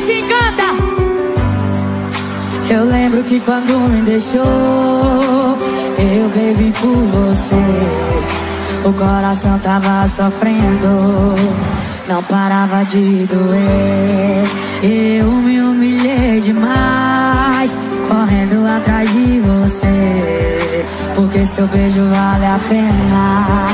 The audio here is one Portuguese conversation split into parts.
assim, canta. Eu lembro que quando me deixou, eu bebi por você. O coração tava sofrendo, não parava de doer. Eu me humilhei demais, correndo atrás de você. Porque seu beijo vale a pena,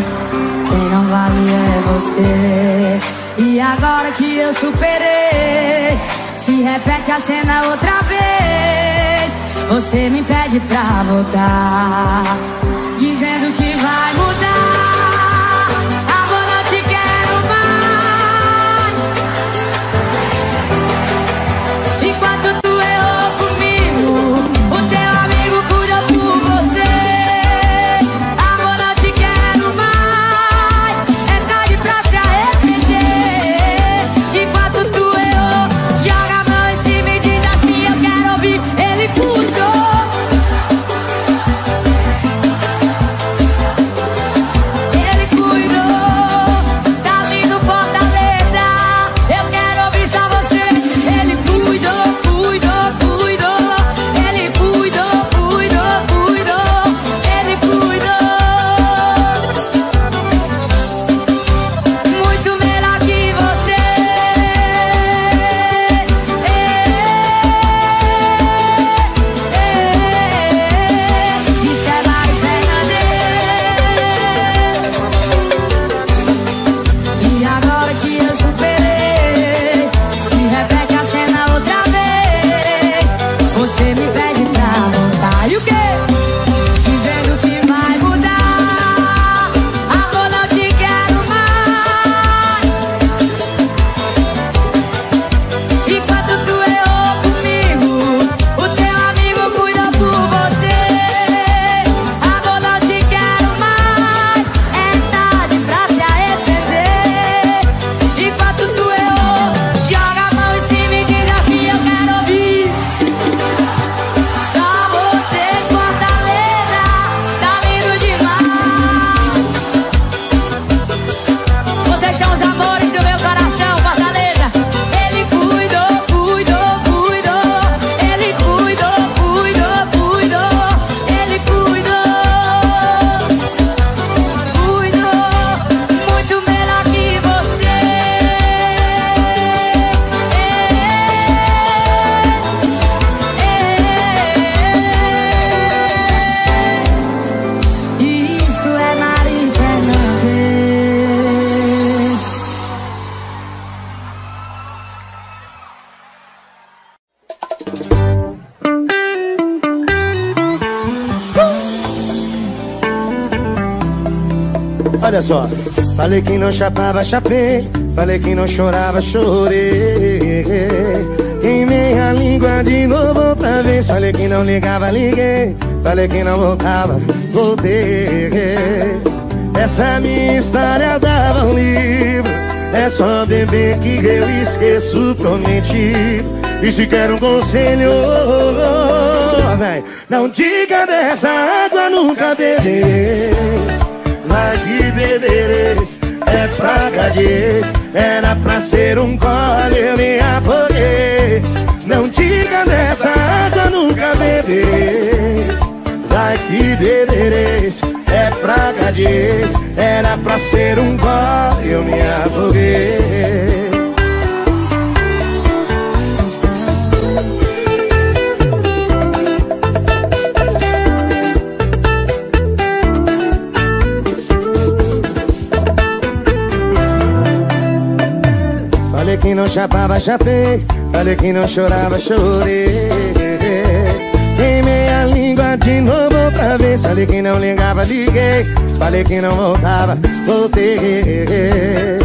quem não vale é você. E agora que eu superei, se repete a cena outra vez. Você me pede pra voltar, dizendo que vai mudar. Agora eu te quero mais. Enquanto tu errou comigo, o teu amigo cuidou por você. Agora eu te quero mais. É tarde pra se arrepender. Enquanto tu errou, joga a mão em cima e diz assim: eu quero ouvir ele cuidou. Olha só, falei que não chapava, chapei. Falei que não chorava, chorei. Queimei a língua de novo outra vez. Falei que não ligava, liguei. Falei que não voltava, voltei. Essa minha história dava um livro. É só beber que eu esqueço o prometido. E se quer um conselho, véi, não diga dessa água nunca beber. Vai que beberes, é praga de ex. Era pra ser um gole, eu me afoguei. Não diga dessa água nunca beber. Vai que beberes, é praga de ex. Era pra ser um gole, eu me afoguei. Falei que não chapava, chapei. Falei que não chorava, chorei. Queimei a língua de novo outra vez. Falei que não ligava, liguei. Falei que não voltava, voltei.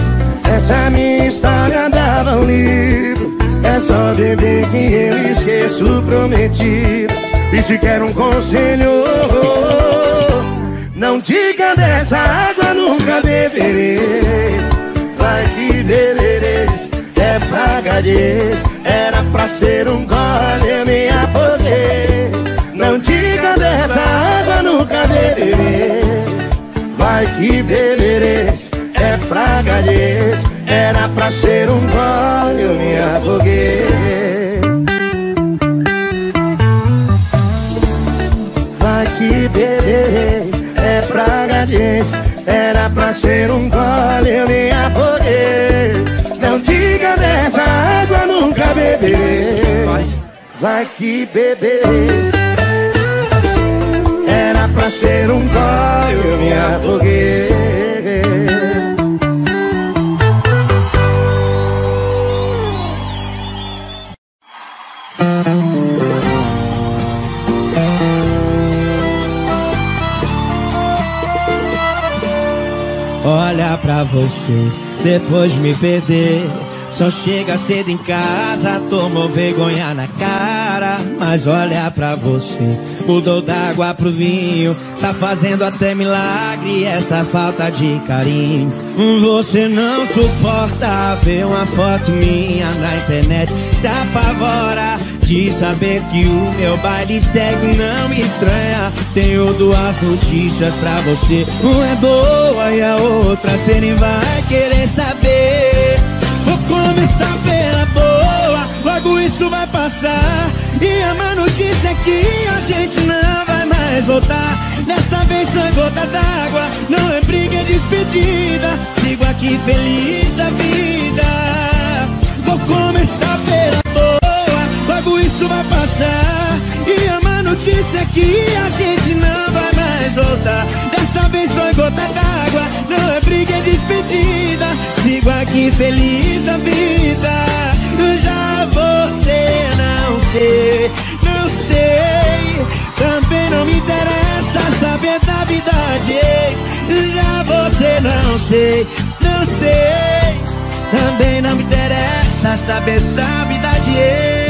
Essa minha história dava um livro. É só beber que eu esqueço o prometido. E se quer um conselho, não diga dessa água nunca beberei. Vai que deveres, é praga de ex. Era pra ser um gole, eu me afoguei. Não diga dessa água nunca beberes. Vai que beberes, é praga de ex. Era pra ser um gole, eu me afoguei. ser um gole eu me afoguei. Não diga dessa água nunca beber, mas vai que bebês. Era pra ser um gole eu me afoguei. Olha pra você, depois me perder. Só chega cedo em casa, tomou vergonha na cara. Mas olha pra você, mudou da água pro vinho. Tá fazendo até milagre essa falta de carinho. Você não suporta ver uma foto minha na internet. Se apavora de saber que o meu baile segue, não me estranha. Tenho duas notícias pra você, uma é boa e a outra cê nem vai querer saber. Vou começar pela boa, logo isso vai passar. E a má notícia é que a gente não vai mais voltar. Dessa vez só é gota d'água, não é briga, é despedida. Sigo aqui feliz da vida. Vou começar pela boa, logo isso vai passar. E a má notícia é que a gente não vai mais voltar. Dessa vez só é gota d'água, não é briga, é despedida. Sigo aqui feliz da vida. Já você não sei, também não me interessa saber da vida de ex. Já você não sei, também não me interessa saber da vida de ex.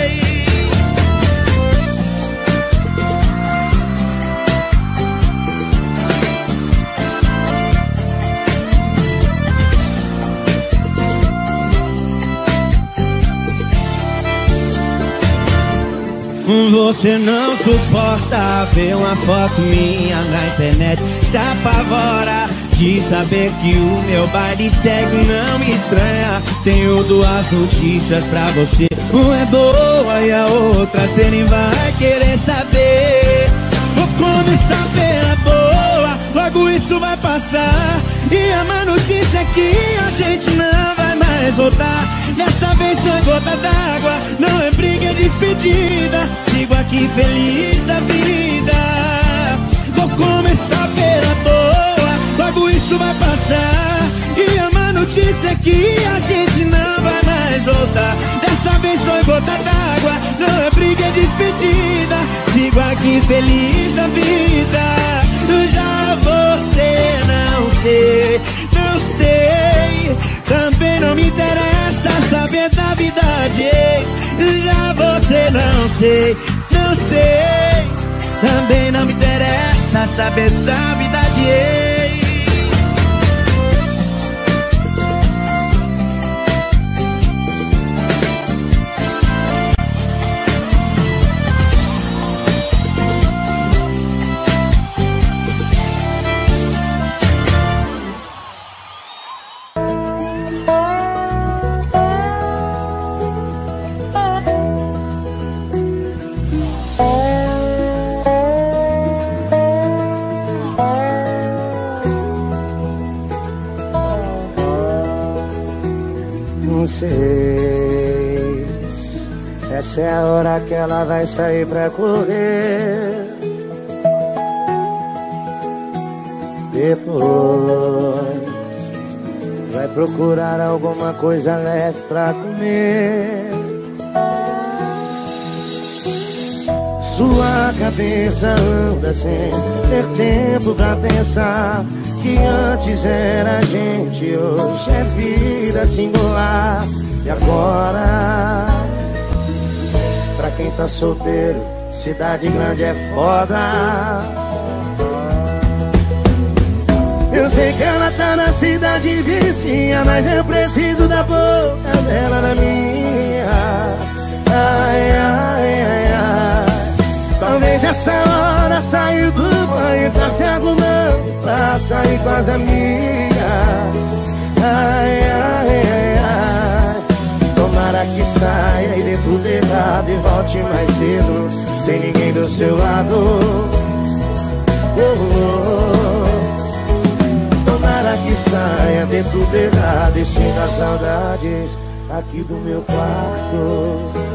Você não suporta ver uma foto minha na internet. Se apavora de saber que o meu baile segue, não me estranha. Tenho duas notícias pra você, uma é boa e a outra cê nem vai querer saber. Vou começar pela boa, logo isso vai passar. E a má notícia é que a gente não vai mais voltar. Dessa vez só é gota d'água, não é briga, é despedida. Sigo aqui feliz da vida. Vou começar pela boa, logo isso vai passar. E a má notícia é que a gente não vai mais voltar. Dessa vez só é gota d'água, não é briga, é despedida. Sigo aqui feliz da vida. Já você não sei, também não me interessa saber da vida de ex. Já você não sei, também não me interessa saber da vida de ex. Essa é a hora que ela vai sair pra correr. Depois vai procurar alguma coisa leve pra comer. Sua cabeça anda sem ter tempo pra pensar que antes era gente, hoje é vida singular. E agora, pra quem tá solteiro, cidade grande é foda. Eu sei que ela tá na cidade vizinha, mas eu preciso da boca dela na minha. Ai, ai, ai, ai. Talvez essa hora saiu do banho, tá se arrumando pra sair com as amigas. Ai, ai, ai, ai. Tomara que saia e dê tudo errado e volte mais cedo, sem ninguém do seu lado. Oh, oh, oh. Tomara que saia. saia dentro dela, deixei nas saudades aqui do meu quarto.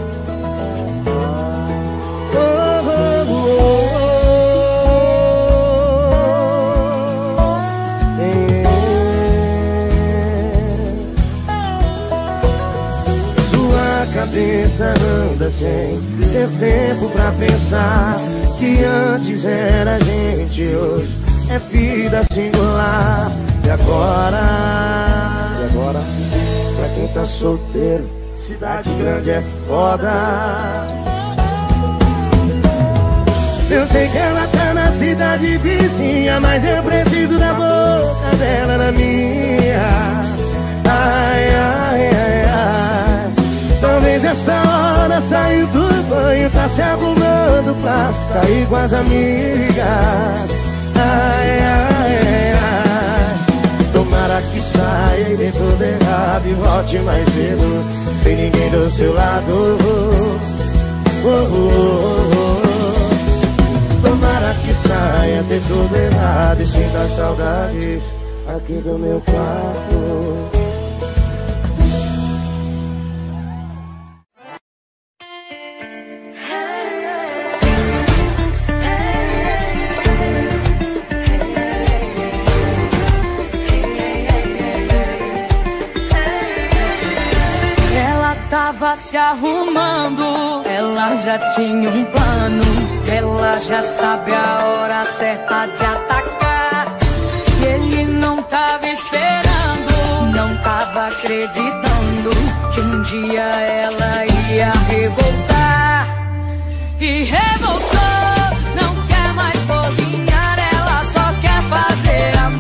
Cabeça anda sem ter tempo pra pensar que antes era gente, hoje é vida singular. E agora, pra quem tá solteiro, cidade grande é foda. Eu sei que ela tá na cidade vizinha, mas eu preciso da boca dela na minha. Ai, ai, ai, ai. Talvez essa hora saiu do banho, tá se arrumando pra sair com as amigas. Ai, ai, ai, ai. Tomara que saia e dê tudo errado e volte mais cedo, sem ninguém do seu lado. Oh, oh, oh. Tomara que saia, dê tudo errado e sinta saudades aqui do meu quarto. Se arrumando, ela já tinha um plano, ela já sabe a hora certa de atacar. E ele não tava esperando, não tava acreditando que um dia ela ia revoltar. E revoltou, não quer mais cozinhar, ela só quer fazer amor.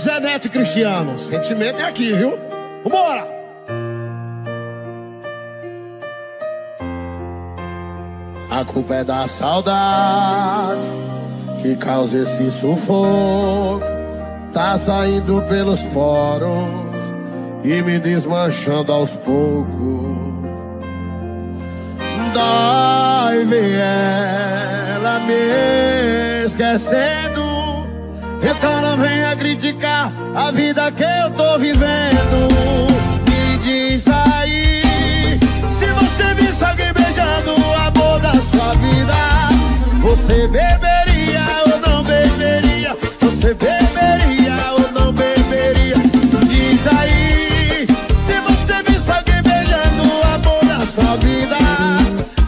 Zé Neto e Cristiano, sentimento é aqui, viu? Vambora! A culpa é da saudade que causa esse sufoco. tá saindo pelos poros e me desmanchando aos poucos. Dói ver ela me esquecendo. Então não venha criticar a vida que eu tô vivendo. Me diz aí, se você visse alguém beijando o amor da sua vida, você beberia ou não beberia? Você beberia ou não beberia? Diz aí, se você visse alguém beijando o amor da sua vida,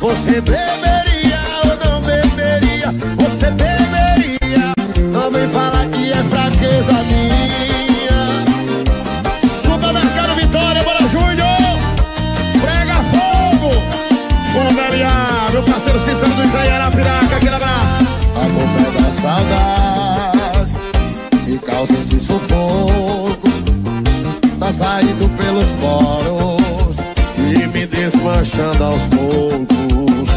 você beberia ou não beberia? Você beberia? Não me fala que é fraqueza minha. Suba na cara, Vitória, bora, Júnior! Prega fogo! Bora, Maria, meu parceiro Cícero do Isaí Arapiraca, aquele abraço. A culpa é da saudade que causa esse sufoco. Tá saindo pelos poros e me desmanchando aos poucos.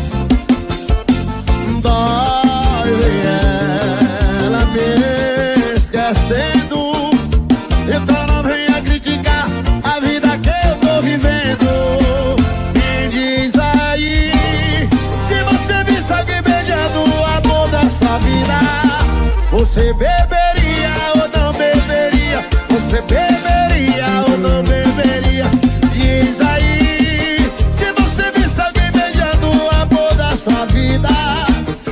Dói ver ela me esquecendo. Então não venha criticar a vida que eu tô vivendo. Me diz aí, se você me sabe beijando o amor da sua vida, você beberia ou não beberia? Você beberia ou não beberia? Diz aí, se você visse alguém beijando o amor da sua vida,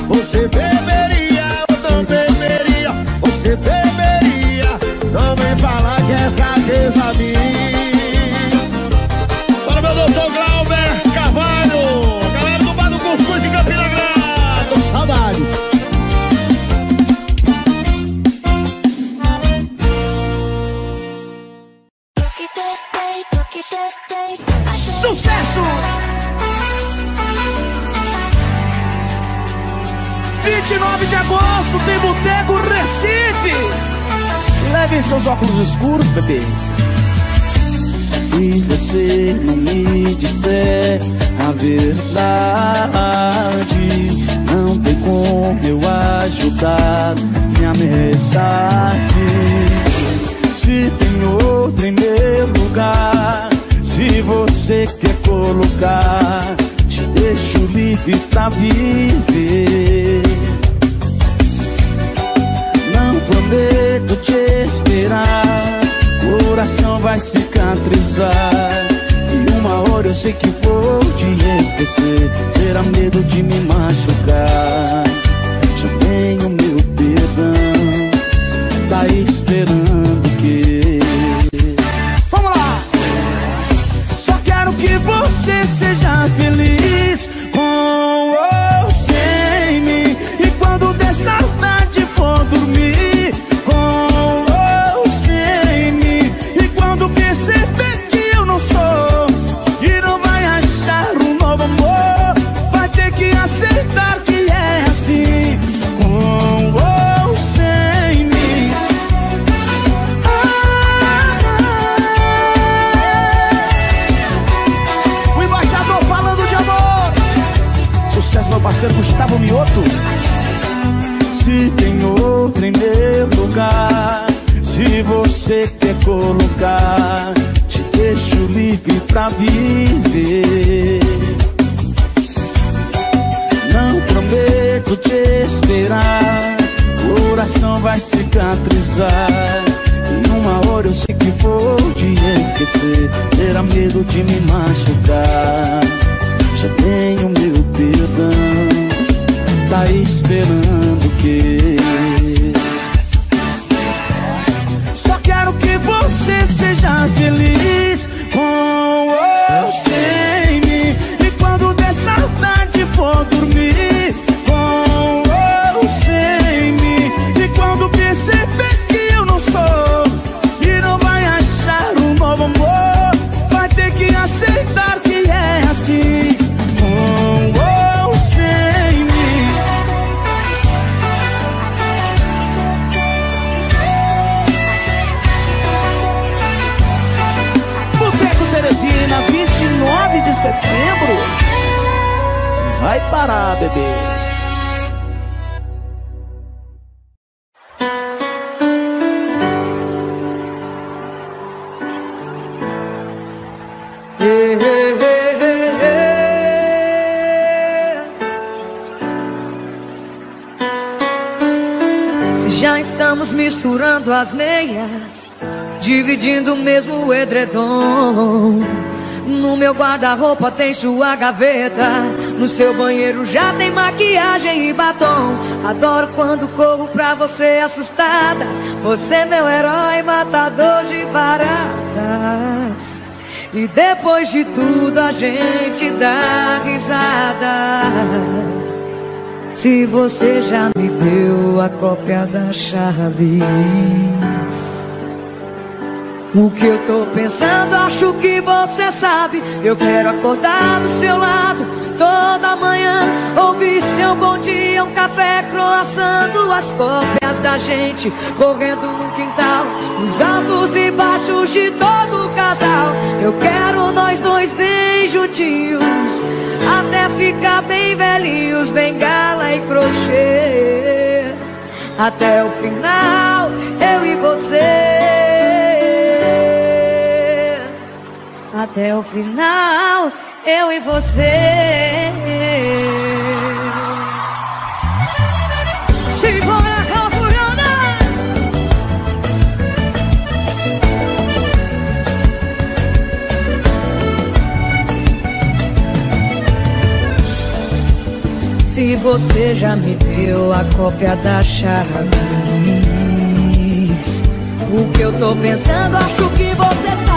você beberia ou não beberia? Você beberia? Não vem falar que é fraqueza minha. Para meu doutor Glauber Carvalho, galera do Bar do Cuscuz de Campina Grande, tô com saudade. Sucesso! Dia 29 de agosto, tem Boteco Recife. Leve seus óculos escuros, bebê. Se você não me disser a verdade, não tem como eu ajudar minha metade. Se tem outro em meu lugar, se você quer colocar, te deixo livre pra viver. Não prometo te esperar, coração vai cicatrizar. E uma hora eu sei que vou te esquecer, será medo de me machucar. Já tenho meu perdão, tá esperando o quê? Que você seja feliz com ou sem mim. E quando der saudade for dormir com ou sem mim. E quando perceber que eu não sou e não vai achar um novo amor, vai ter que aceitar que é assim, com ou sem mim. Meu parceiro Gustavo Mioto. Se tem outro em meu lugar, se você quer colocar, te deixo livre pra viver. Não prometo te esperar, coração vai cicatrizar. E uma hora eu sei que vou te esquecer, terá medo de me machucar. Já tenho meu perdão, tá esperando o quê? Só quero que você seja feliz com ou sem mim. E quando der saudade for dormir com ou sem mim. E quando perceber que eu não sou e não vai achar um novo amor, vai ter que aceitar que é assim. Na 29 de setembro, vai parar, bebê. Já estamos misturando as meias, dividindo mesmo o edredom. No meu guarda-roupa tem sua gaveta, no seu banheiro já tem maquiagem e batom. Adoro quando corro pra você assustada, você meu herói, matador de baratas. E depois de tudo a gente dá risada. Se você já me deu a cópia da Chaves, o que eu tô pensando acho que você sabe. Eu quero acordar do seu lado toda manhã, ouvir seu bom dia, um café croissando, as cópias da gente correndo no quintal, os altos e baixos de todo o casal. Eu quero nós dois bem juntinhos, até ficar bem velhinhos, bengala e crochê, até o final eu e você, até o final, eu e você. Simbora, Calvurana! Se você já me deu a cópia da Chaves, o que eu tô pensando acho que você sabe.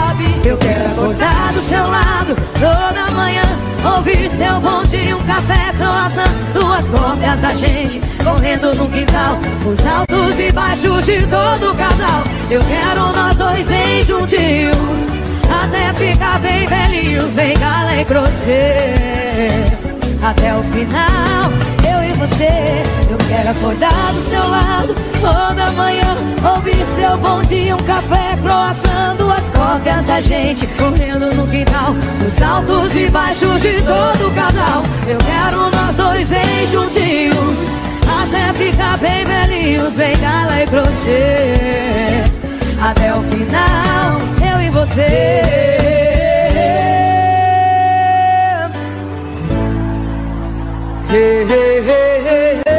Eu quero acordar do seu lado toda manhã, ouvir seu bom dia, um café croissant, duas cópias da gente correndo no quintal, os altos e baixos de todo o casal. Eu quero nós dois bem juntinhos, até ficar bem velhinhos, bengala e crochê, até o final, eu e você. Eu quero acordar do seu lado toda manhã, ouvir seu bom dia, um café croissant, duas cópias da gente correndo no quintal, os altos e baixos de todo o casal. Eu quero nós dois bem juntinhos, até ficar bem velhinhos, bengala e crochê, até o final, eu e você. Hey, hey, hey, hey, hey.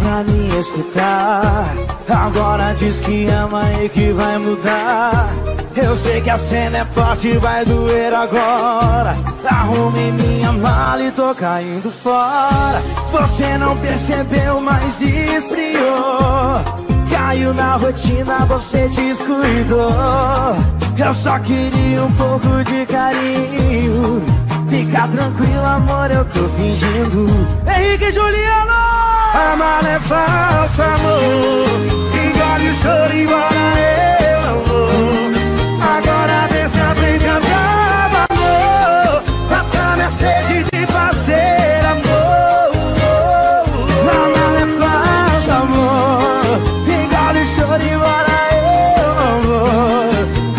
Pra me escutar, agora diz que ama e que vai mudar. Eu sei que a cena é forte, vai doer agora. Arrume minha mala e tô caindo fora. Você não percebeu, mas esfriou. Caiu na rotina, você descuidou. Eu só queria um pouco de carinho. Fica tranquilo, amor, eu tô fingindo. Henrique e Juliano! Amar é falso amor, engole o choro, embora eu não vou. Agora deixa brincar, brava amor, mata minha sede de fazer amor. Amar é falso amor, engole o choro, embora eu não vou.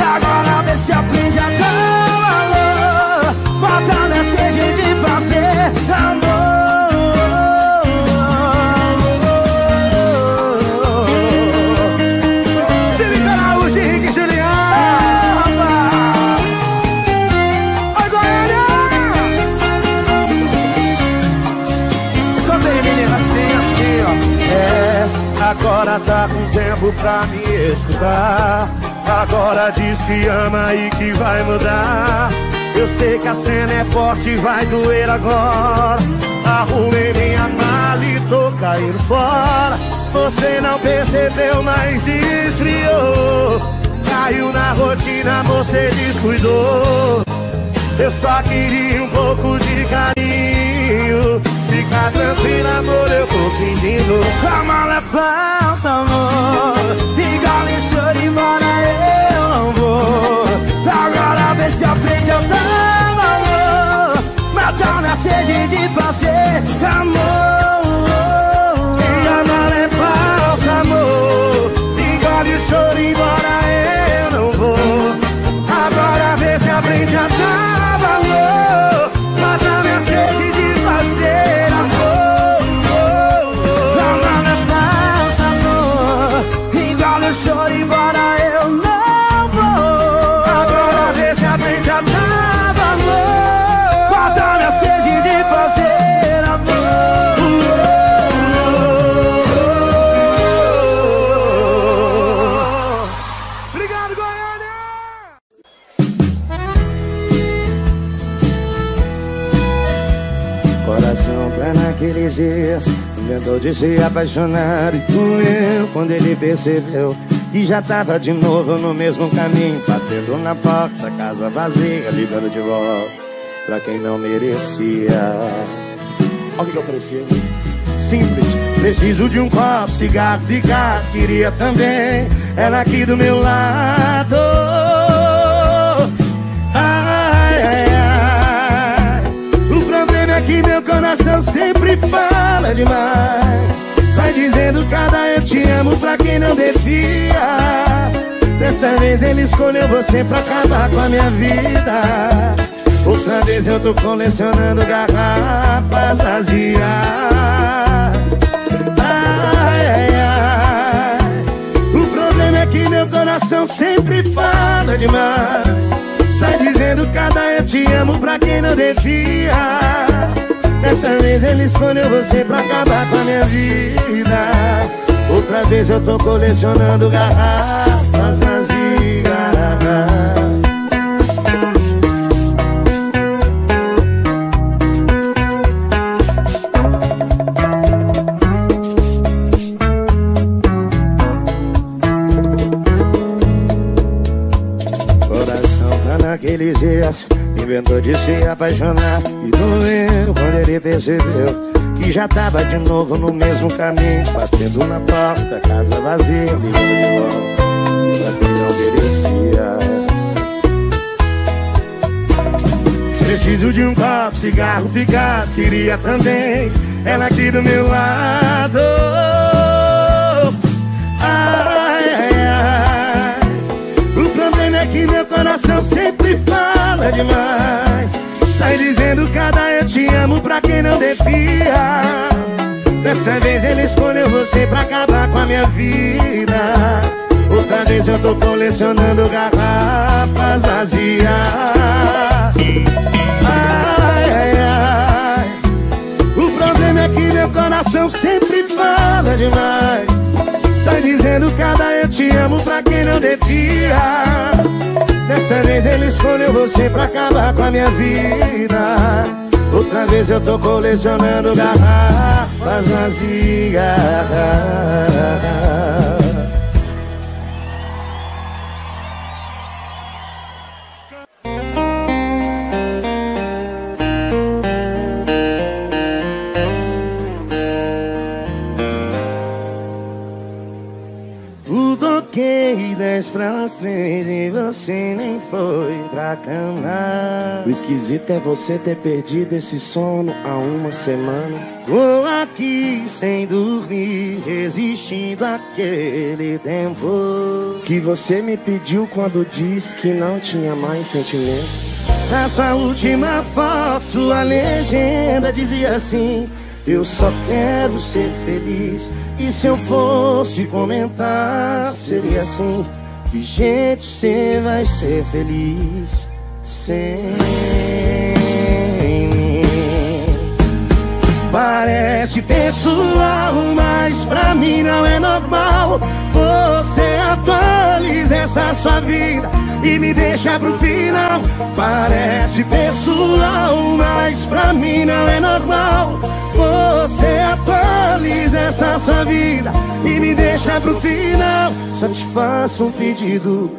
Agora deixa brincar, brava amor, mata minha sede de fazer amor. Agora tá com tempo pra me escutar. Agora diz que ama e que vai mudar. Eu sei que a cena é forte, vai doer agora. Arrumei minha mala e tô caindo fora. Você não percebeu, mas esfriou. Caiu na rotina, você descuidou. Eu só queria um pouco de carinho. Fica tranquilo, amor, eu tô fingindo. A mala é falsa, amor, engole e chora, embora eu não vou. Agora vê se aprende a dar valor, matar minha sede de fazer amor. A mala é falsa, coração pra naqueles dias. Inventou de se apaixonar e doeu quando ele percebeu que já tava de novo no mesmo caminho, batendo na porta, casa vazia, ligando de volta pra quem não merecia. Olha o que eu preciso. Simples. Preciso de um copo, cigarro, ligar. Queria também ela aqui do meu lado. Ai, ai, ai. O problema é que meu coração sempre fala demais. Sai dizendo cada eu te amo pra quem não devia. Dessa vez ele escolheu você pra acabar com a minha vida. Outra vez eu tô colecionando garrafas vazias. Ai, ai, ai. O problema é que meu coração sempre fala demais. Sai dizendo cada eu te amo pra quem não devia. Dessa vez ele escolheu você pra acabar com a minha vida. Outra vez eu tô colecionando garrafas vazias. Coração tá naqueles dias. Inventou de se apaixonar e doeu quando ele percebeu que já tava de novo no mesmo caminho, batendo na porta, casa vazia, ligando de volta pra quem não merecia. Preciso de um copo, cigarro, ficar, queria também ela aqui do meu lado. Ai, ai, ai. O problema é que meu coração sempre fala demais. Sai dizendo cada eu te amo pra quem não devia. Dessa vez ele escolheu você pra acabar com a minha vida. Outra vez eu tô colecionando garrafas vazias. Ai, ai, ai. O problema é que meu coração sempre fala demais. Sai dizendo cada eu te amo pra quem não devia. Dessa vez ele escolheu você pra acabar com a minha vida. Outra vez eu tô colecionando garrafas vazias. Pras 3 e você nem foi pra cama. O esquisito é você ter perdido esse sono há uma semana. Vou aqui sem dormir, resistindo àquele tempo que você me pediu quando disse que não tinha mais sentimentos. Na sua última foto, sua legenda dizia assim: eu só quero ser feliz. E se eu fosse comentar, seria assim: que jeito você vai ser feliz sem mim? Parece pessoal, mas pra mim não é normal. Você atualiza essa sua vida e me deixa pro final. Parece pessoal, mas pra mim não é normal. Você atualiza essa sua vida e me deixa pro final. Só te faço um pedido,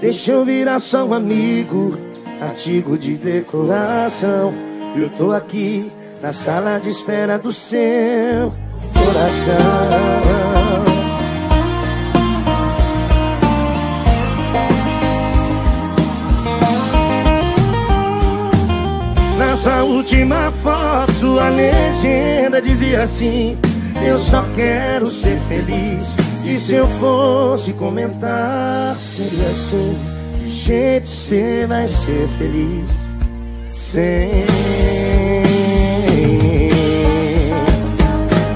deixa eu virar só um amigo, artigo de decoração. Eu tô aqui na sala de espera do seu coração. Sua última foto, sua legenda dizia assim: eu só quero ser feliz. E se eu fosse comentar, seria assim: que jeito você vai ser feliz sem?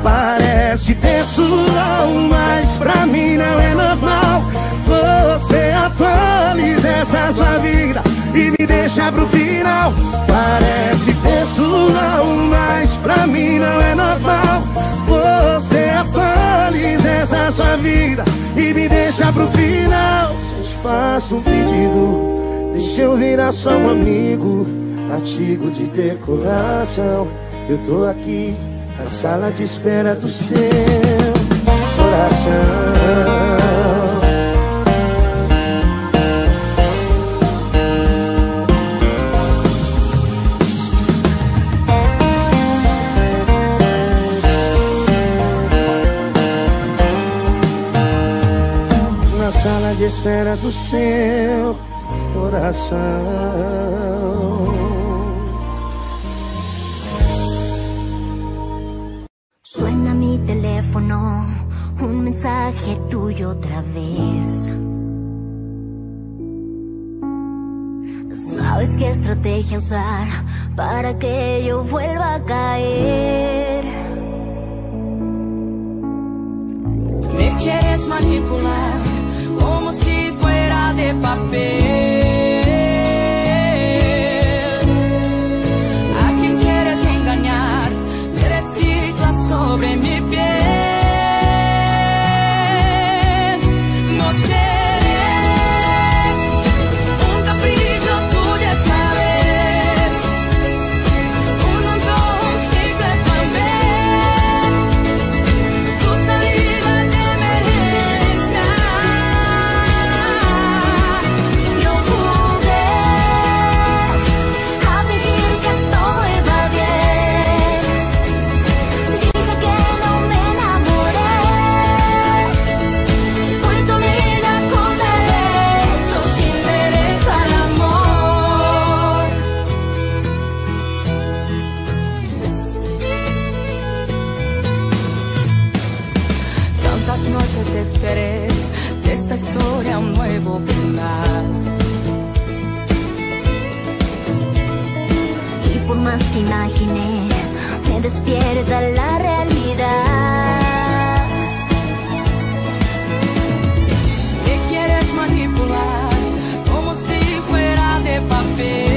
Parece pessoal, mas pra mim não é normal. Você atualiza essa sua vida e me deixa pro final. Parece pessoal, mas pra mim não é normal. Você atualiza essa sua vida e me deixa pro final. Se eu faço um pedido, deixa eu virar só um amigo, artigo de decoração. Eu tô aqui na sala de espera do seu coração. Sala de espera do seu coração. Suena mi teléfono, un mensaje tuyo otra vez. ¿Sabes qué estrategia usar para que yo vuelva a caer? Me quieres manipular como si fuera de papel. A quien quieres engañar, te reciclas sobre mi piel. No sé. Esperé de esta historia un nuevo final. Y por más que imaginé, me despierta la realidad. Me quieres manipular como si fuera de papel.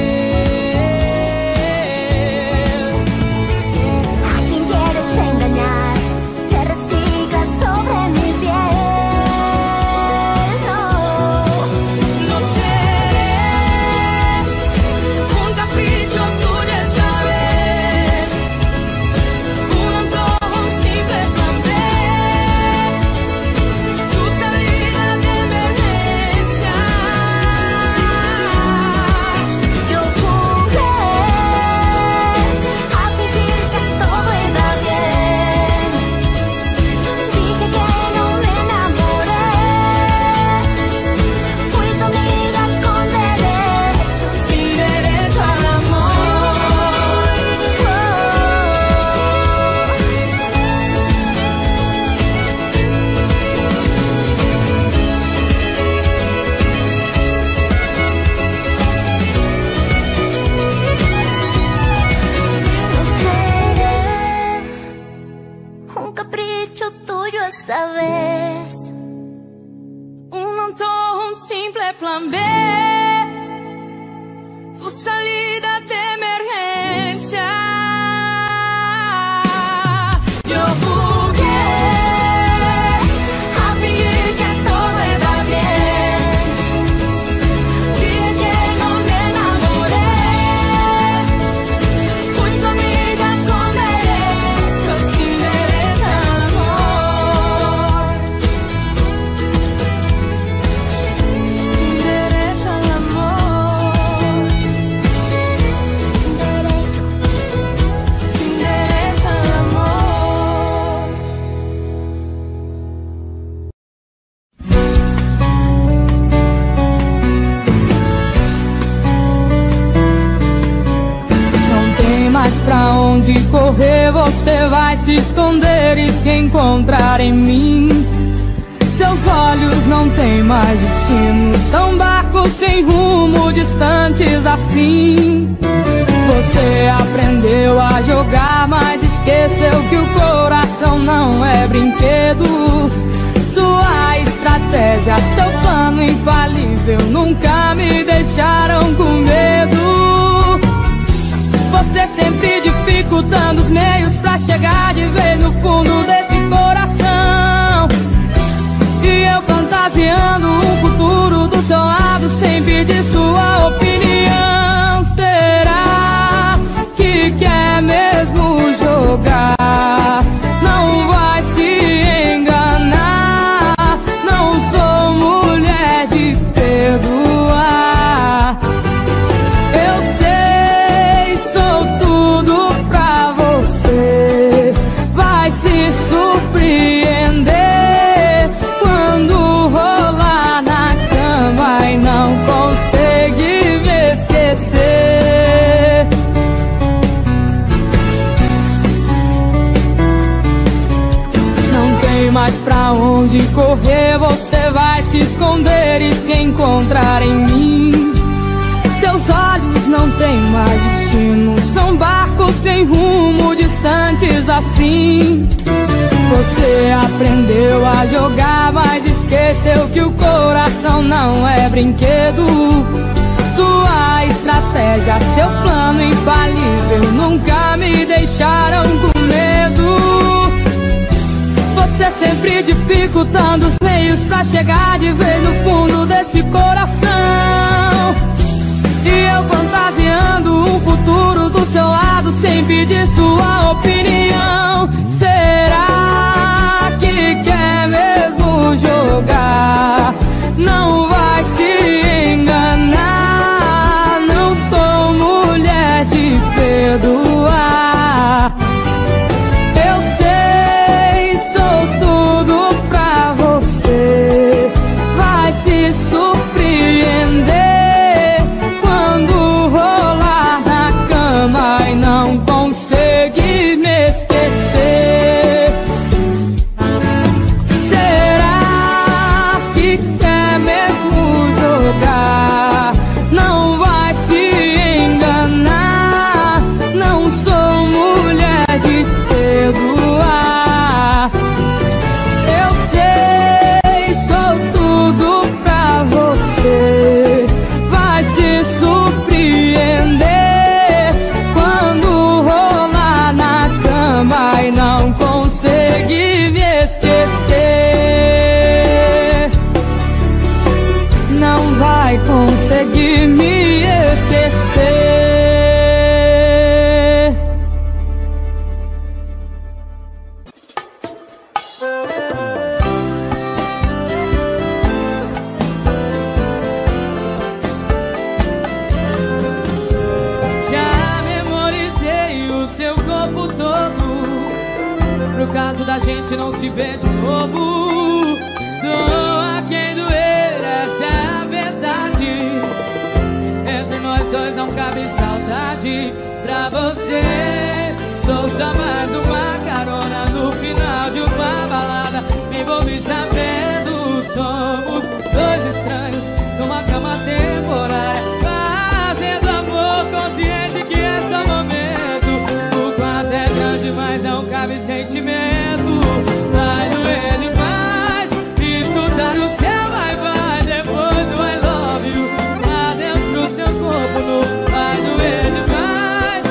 Em mim, seus olhos não têm mais destino, são barcos sem rumo, distantes assim. Você aprendeu a jogar, mas esqueceu que o coração não é brinquedo. Sua estratégia, seu plano infalível, nunca me deixaram com medo. Você sempre dificultando os meios pra chegar de vez no fundo desse coração. E eu fantasiando um futuro do seu lado sem pedir sua opinião. Será que quer mesmo? se surpreender quando rolar na cama e não conseguir me esquecer. Não tem mais pra onde correr, você vai se esconder e se encontrar em mim. Seus olhos não têm mais destino, são barcos sem rumo, distantes assim. Você aprendeu a jogar, mas esqueceu que o coração não é brinquedo. Sua estratégia, seu plano infalível, nunca me deixaram com medo. Você sempre dificultando os meios pra chegar de vez no fundo desse coração. E eu fantasiando um futuro do seu lado sem pedir sua opinião. Será que quer mesmo jogar? Não vai se enganar, não sou mulher de perdoar. Eu sei, sou tudo pra você, vai se surpreender da gente não se vê de novo. Doa quem doer, essa é a verdade. Entre nós dois não cabe saudade. Pra você sou só mais uma carona no final de uma balada. Me envolvi sabendo, somos dois estranhos numa cama temporária, fazendo amor consciente que é só momento. O quarto é grande, mas não cabe sentimento. Vai doer demais escutar o céu, vai, vai. Depois do I love you, adeus pro seu corpo nu. Vai doer demais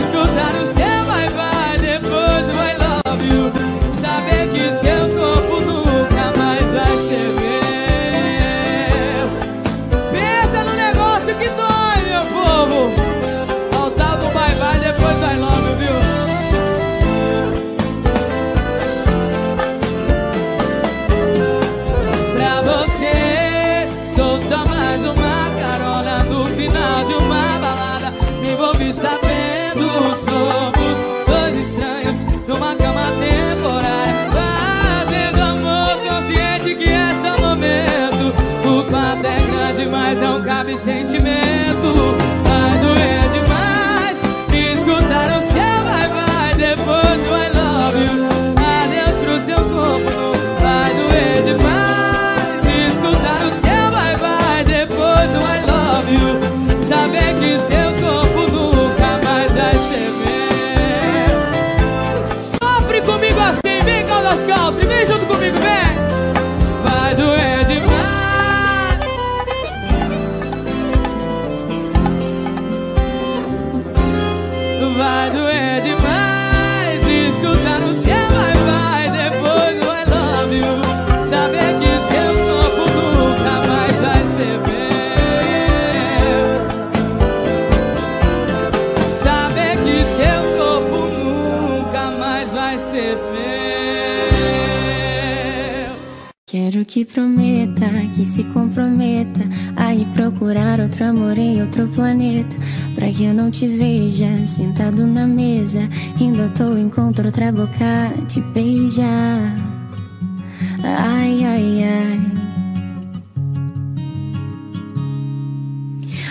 escutar o céu, vai, vai. Depois do I love you, saber que seu corpo nunca mais vai ser meu. Pensa no negócio que dói, meu povo. Voltar pro vai, vai. Depois do I love you, viu? Sabendo, somos dois estranhos numa cama temporária, fazendo amor consciente que é só momento. O quarto é grande, mas não cabe sentimento. Vai doer demais escutar o céu, vai, vai. Depois do I love you, adeus pro seu corpo. Vai doer demais escutar o céu, vai, vai. Depois do I love you, saber que seu corpo nunca vai ser meu. Sofre comigo assim, vem Caldas Calpe, vem junto comigo, vem. Vai doer demais. Vai doer demais escutar o céu, vai, vai. Depois do I love you, saber que seu corpo nunca mais vai ser meu. quero que prometa, que se comprometa a ir procurar outro amor em outro planeta, pra que eu não te veja sentado na mesa, indo ao teu encontro, outra boca te beijar. Ai, ai, ai.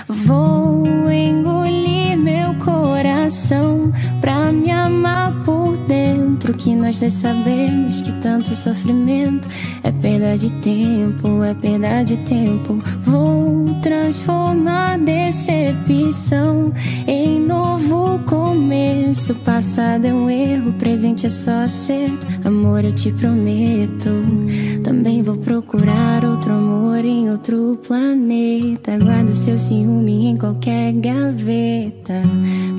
Vou engolir meu coração pra me amar por dentro, que nós dois sabemos que tanto sofrimento é perda de tempo, é perda de tempo. Vou transformar decepção em novo começo. Passado é um erro, presente é só acerto. Amor, eu te prometo, também vou procurar outro amor em outro planeta. Guardo seu ciúme em qualquer gaveta.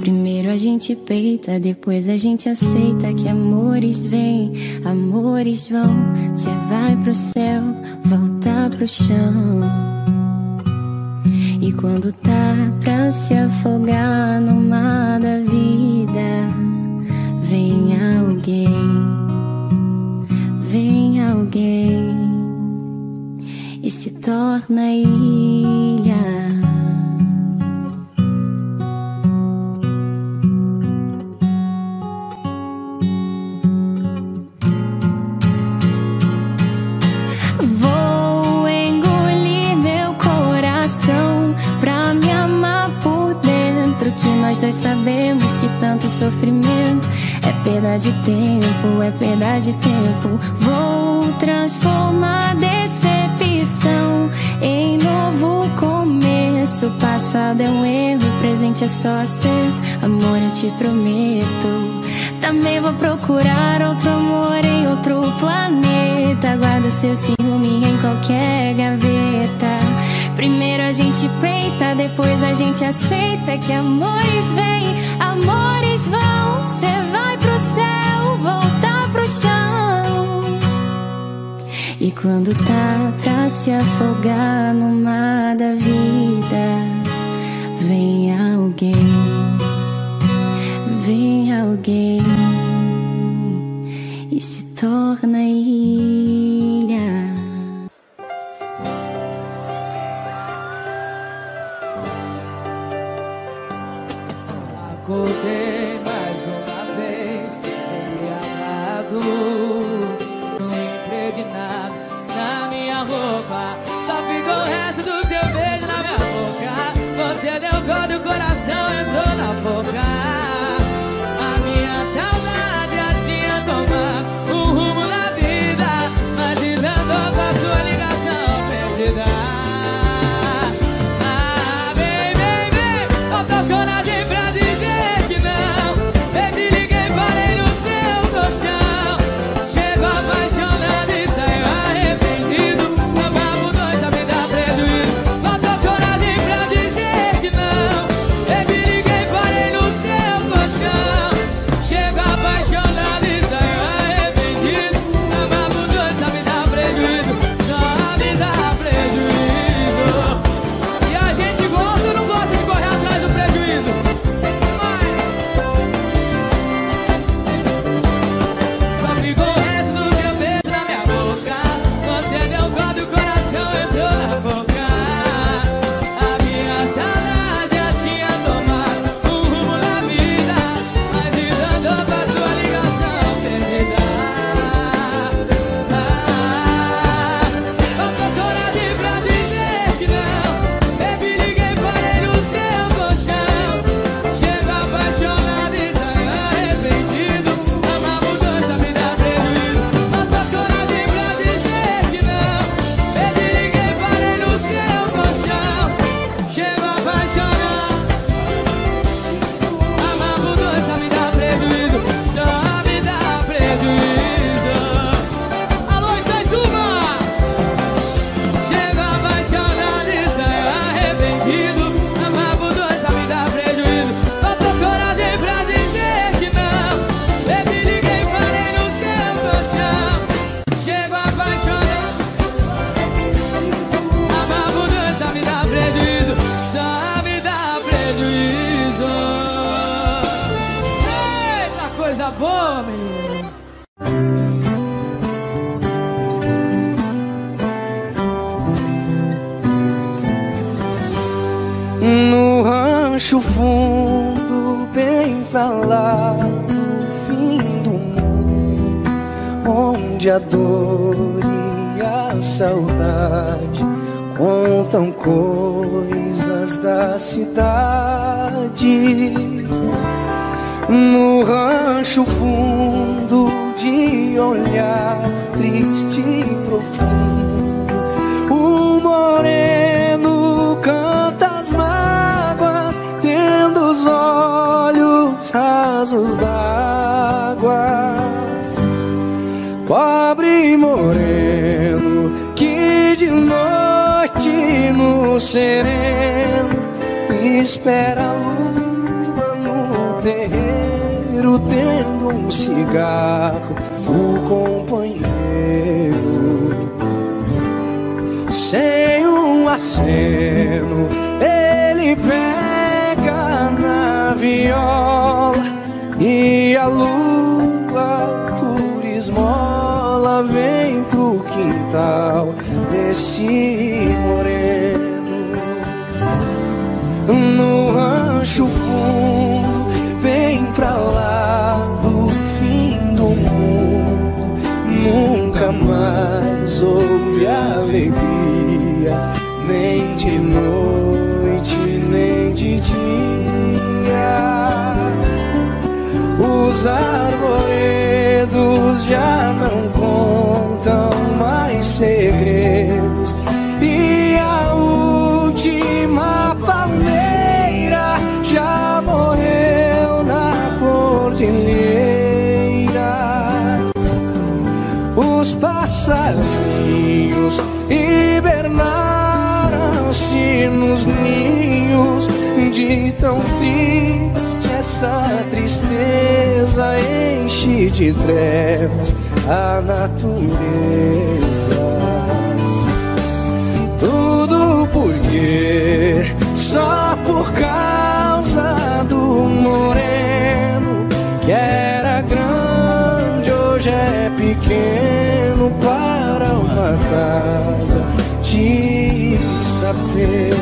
Primeiro a gente peita, depois a gente aceita que amores vêm, amores vão. Cê vai pro céu, volta pro chão. E quando tá pra se afogar no mar da vida, vem alguém, vem alguém e se torna ilha. Nós dois sabemos que tanto sofrimento é perda de tempo, é perda de tempo. Vou transformar decepção em novo começo. Passado é um erro, presente é só acerto. Amor, eu te prometo, também vou procurar outro amor em outro planeta. Guardo seu ciúme em qualquer gaveta. Primeiro a gente peita, depois a gente aceita que amores vêm, amores vão. Cê vai pro céu, volta pro chão. E quando tá pra se afogar no mar da vida, vem alguém, vem alguém e se torna ilha. Acordei mais uma vez, fui amado, impregnado na minha roupa. Só ficou o resto do teu beijo na minha boca. Você deu cor do coração, entrou na boca. A minha saudade já tinha tomado um rumo na vida. Puxo fundo bem pra lá do fim do mundo, onde a dor e a saudade contam coisas da cidade. No rancho fundo de olhar triste e profundo, o moreno canta as mágoas, tendo os olhos rasos d'água. Pobre moreno que de noite no sereno espera a lua no terreiro, tendo um cigarro, o companheiro. Sem um aceno ele pega na viola e a lua por esmola vem pro quintal desse moreno. No rancho fundo, bem pra lá do fim do mundo, nunca mais houve alegria, nem de noite, nem de dia. Os arvoredos já não contam mais segredos, e a última palmeira já morreu na cordilheira. Os passarinhos hibernaram-se nos ninhos, de tão triste essa tristeza enche de trevas a natureza. Tudo porque, só por causa do moreno, que era grande, hoje é pequeno para uma casa de saber.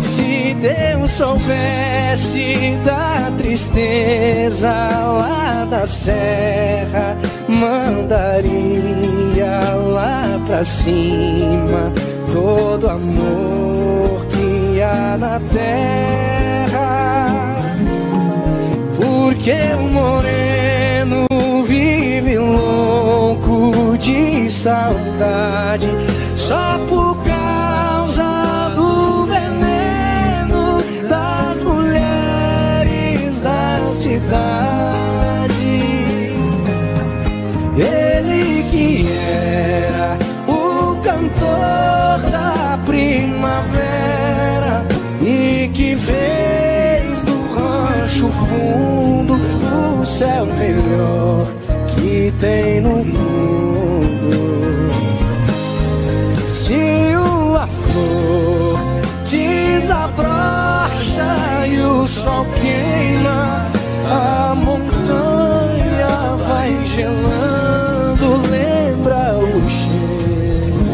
Se Deus soubesse da tristeza lá da serra, mandaria lá pra cima todo amor que há na terra. Porque o moreno vive louco de saudade, só por causa do veneno das mulheres da cidade. Ele que era o cantor da primavera e que fez do rancho fundo o céu melhor que tem no mundo. Se a flor desabrocha e o sol queima, a montanha vai gelando, lembra o cheiro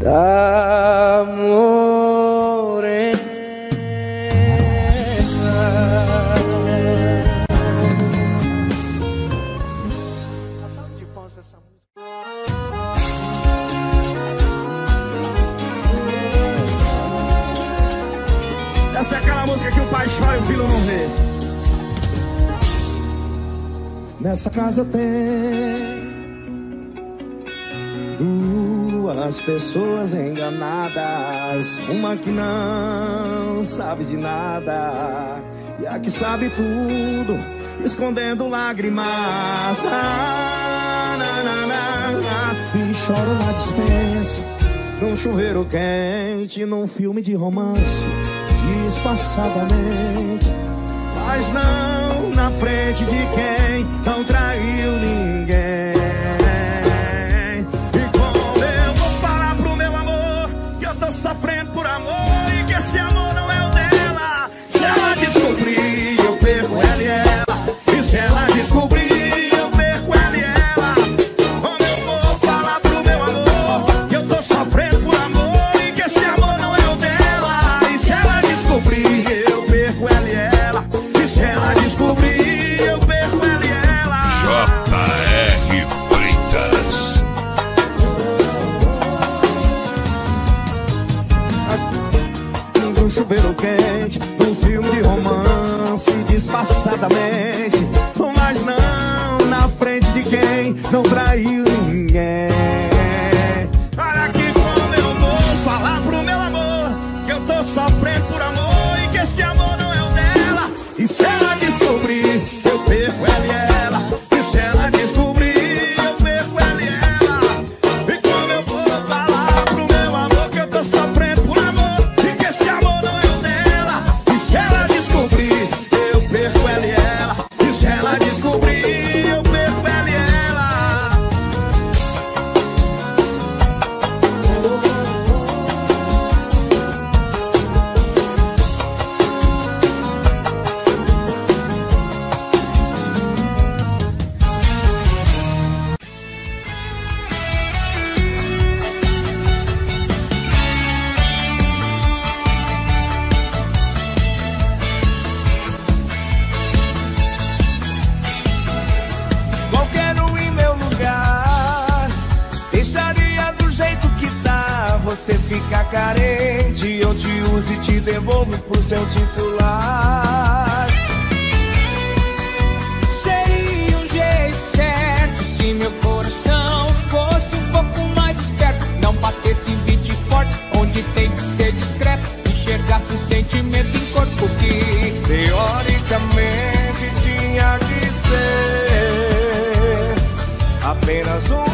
da morena. Essa é aquela música que o pai chora e o filho não vê. Nessa casa tem duas pessoas enganadas, uma que não sabe de nada e a que sabe tudo, escondendo lágrimas. Ah, na, na, na, na. E choram na dispensa, num chuveiro quente, num filme de romance, disfarçadamente, mas não na frente de quem não traiu ninguém. E como eu vou falar pro meu amor que eu tô sofrendo por amor e que esse amor não é o dela? Se ela descobrir, eu perco ela e ela. E se ela descobrir, eu perco ela e ela. Como eu vou falar pro meu amor que eu tô sofrendo por amor e que esse amor não é descobrir, eu perco ela e ela. J.R. Freitas. Um chuveiro quente, um filme de romance, disfarçadamente, mas não na frente de quem não traiu ninguém. Olha que quando eu vou falar pro meu amor que eu tô sofrendo por amor e que esse amor não é o dela. E se ela descobrir, eu perco ela e ela. E se ela descobrir, eu perco ela e ela. E quando eu vou falar pro meu amor que eu tô sofrendo por amor e que esse amor não é o dela. E se ela descobrir, eu perco ela e ela. E se ela descobrir, eu perco ela e ela. Você fica carente, eu te uso e te devolvo pro seu titular. Seria um jeito certo se meu coração fosse um pouco mais esperto. Não batesse em beat forte, onde tem que ser discreto. Enxergasse o sentimento em corpo que teoricamente tinha que ser apenas um objeto.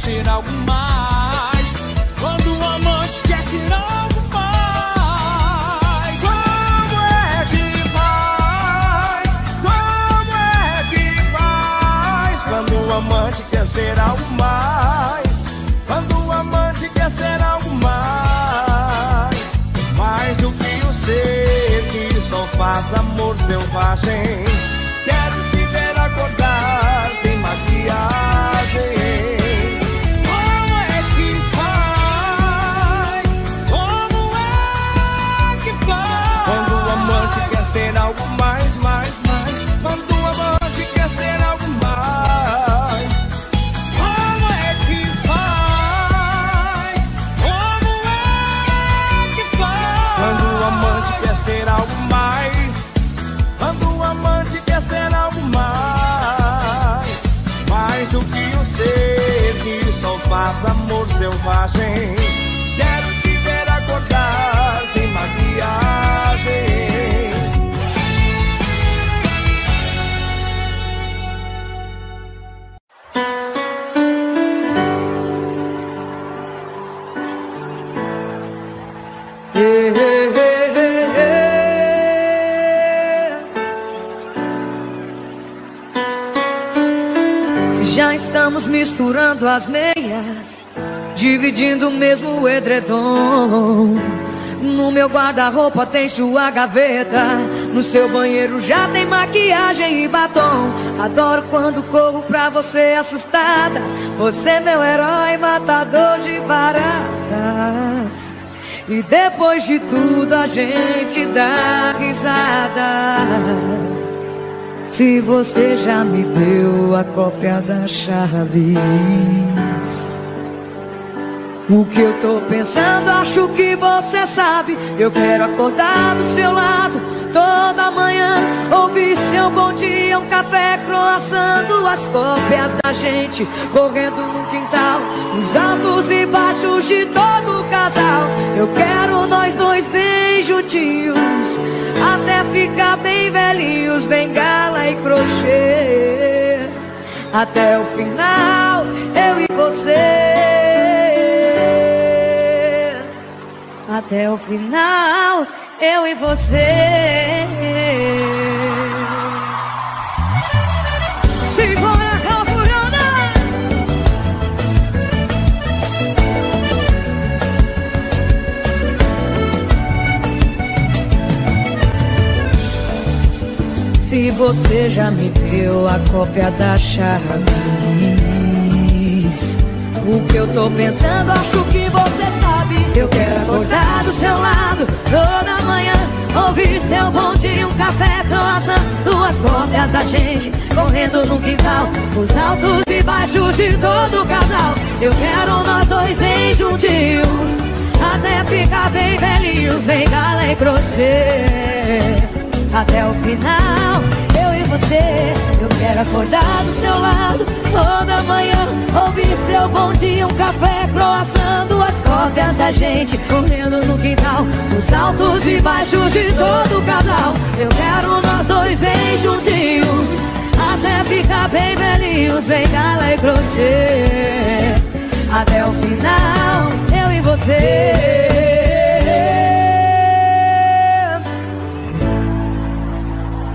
Ser algo mais, quando o amante quer ser algo mais, como é que faz? Como é que faz? Quando o amante quer ser algo mais, quando o amante quer ser algo mais, mais do que eu sei que só faz amor selvagem. Quero te ver acordar sem maquiagem. Esse beat forte, onde tem que ser discreto. Enxergasse o sentimento em corpo que teoricamente tinha que ser apenas um objeto. Como é que faz quando o amante quer ser algo mais? Quando o amante quer ser algo. Quando o amante quer ser algo mais, quando o amante quer ser algo mais, mais do que o ser que só faz amor selvagem. Quero te ver acordar sem maquiagem. Como é que faz, quando o amante quer ser algo mais, mais, mais, quando o amante quer ser algo mais. Faz amor selvagem. Quero te ver acordar sem maquiagem. Se já estamos misturando as meias, dividindo o mesmo edredom, no meu guarda-roupa tem sua gaveta, No seu banheiro já tem maquiagem e batom. Adoro quando corro pra você assustada. Você, meu herói, matador de baratas. E depois de tudo a gente dá risada. Se você já me deu a cópia da Chaves, o que eu tô pensando acho que você sabe. Eu quero acordar do seu lado toda manhã, ouvir seu bom dia, um café croissando, as cópias da gente correndo no quintal, os altos e baixos de todo o casal. Eu quero nós dois bem juntinhos até ficar bem velhinhos, bengala e crochê, até o final eu e você, até o final eu e você. Simbora, Calpurana! Se você já me deu a cópia da Chaves, o que eu tô pensando acho que você sabe. Eu quero acordar do seu lado toda manhã, ouvir seu bom dia, um café croissant, duas cópias da gente correndo no quintal, os altos e baixos de todo casal. Eu quero nós dois bem juntinhos até ficar bem velhinhos, bengala e crochê, até o final eu e você. Eu quero acordar do seu lado toda manhã, ouvir seu bom dia, um café croissant, duas cópias da gente correndo no quintal, os altos e baixos de todo casal. Eu quero nós dois bem juntinhos até ficar bem velhinhos, bengala e crochê, até o final eu e você.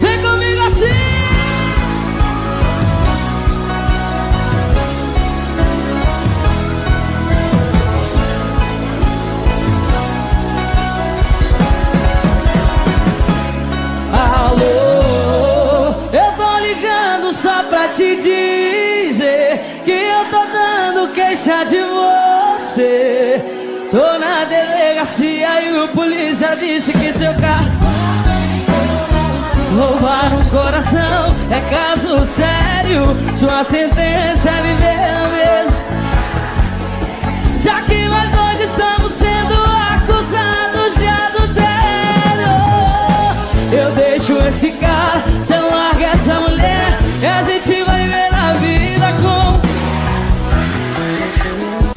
Vem comigo assim. Te dizer que eu tô dando queixa de você. Tô na delegacia e o polícia disse que seu carro roubaram um coração. É caso sério, sua sentença é viver a mesma, já que nós dois estamos sendo acusados de adultério. Eu deixo esse cara, você larga essa mulher, e a gente vai ver a vida com,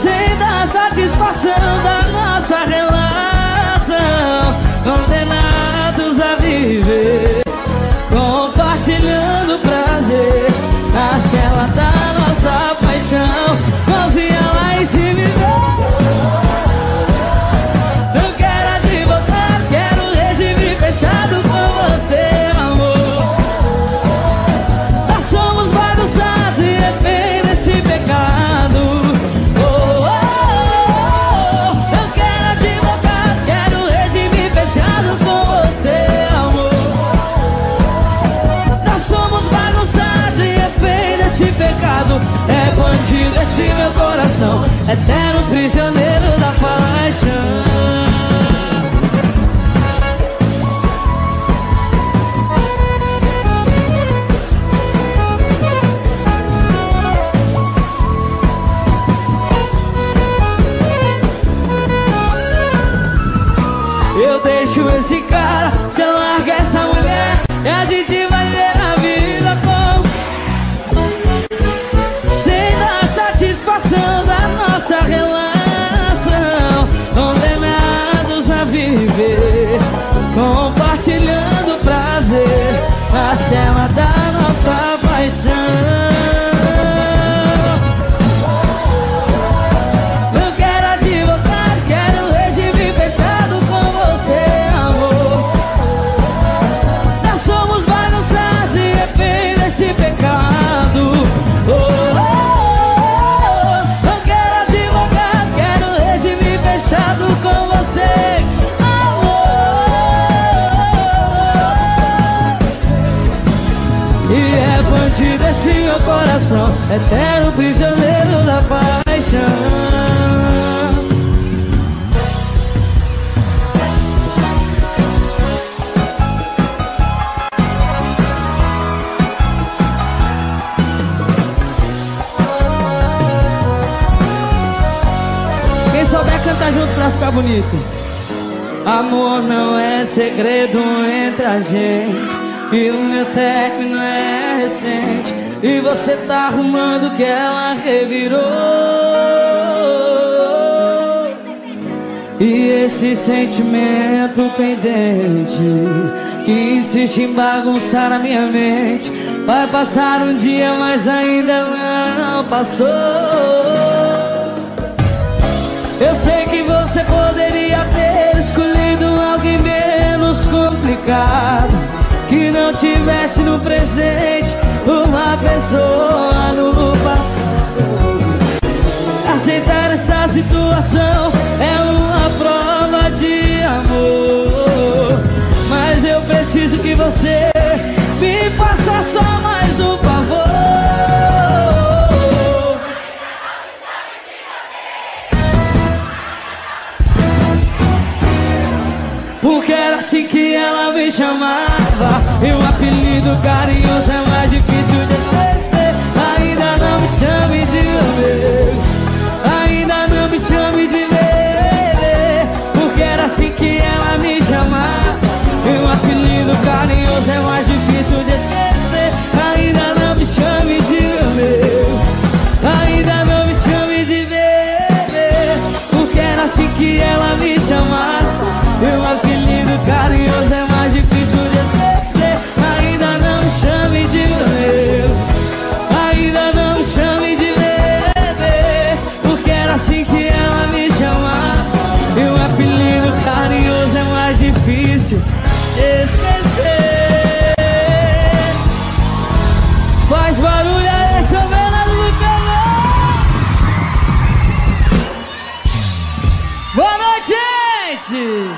sem dar satisfação da nossa relação. Condenados a viver, compartilhando prazer, a cela da nossa paixão. Mãozinha lá e se viver. Não quero advogado, quero regime fechado com você. É bandido esse meu coração, eterno prisioneiro da paixão. Eu deixo esse cara, você larga essa mulher, e a gente vai ver a vida como, sem dar satisfação da nossa relação. E é bandido esse meu coração, eterno prisioneiro da paixão. Canta junto pra ficar bonito. Amor não é segredo entre a gente, e o meu término é recente, e você tá arrumando que ela revirou. E esse sentimento pendente que insiste em bagunçar a minha mente, vai passar um dia, mas ainda não passou. Eu sei que você poderia ter escolhido alguém menos complicado, que não tivesse no presente uma pessoa no passado. Aceitar essa situação é uma prova de amor, mas eu preciso que você me faça só mais um favor. Porque era assim que ela me chamava, e o apelido carinhoso é mais difícil de esquecer. Ainda não me chame de bebê, ainda não me chame de bebê. Porque era assim que ela me chamava, e o apelido carinhoso é mais difícil de esquecer. Ainda não me chame de bebê, ainda não me chame de bebê. Porque era assim que ela me chamava, meu apelido carinhoso é mais difícil de esquecer. Ainda não me chame de meu, ainda não me chame de bebê. Porque era assim que ela me chamava, meu apelido carinhoso é mais difícil de esquecer. Faz barulho aí, chovendo no canal. Boa noite, gente!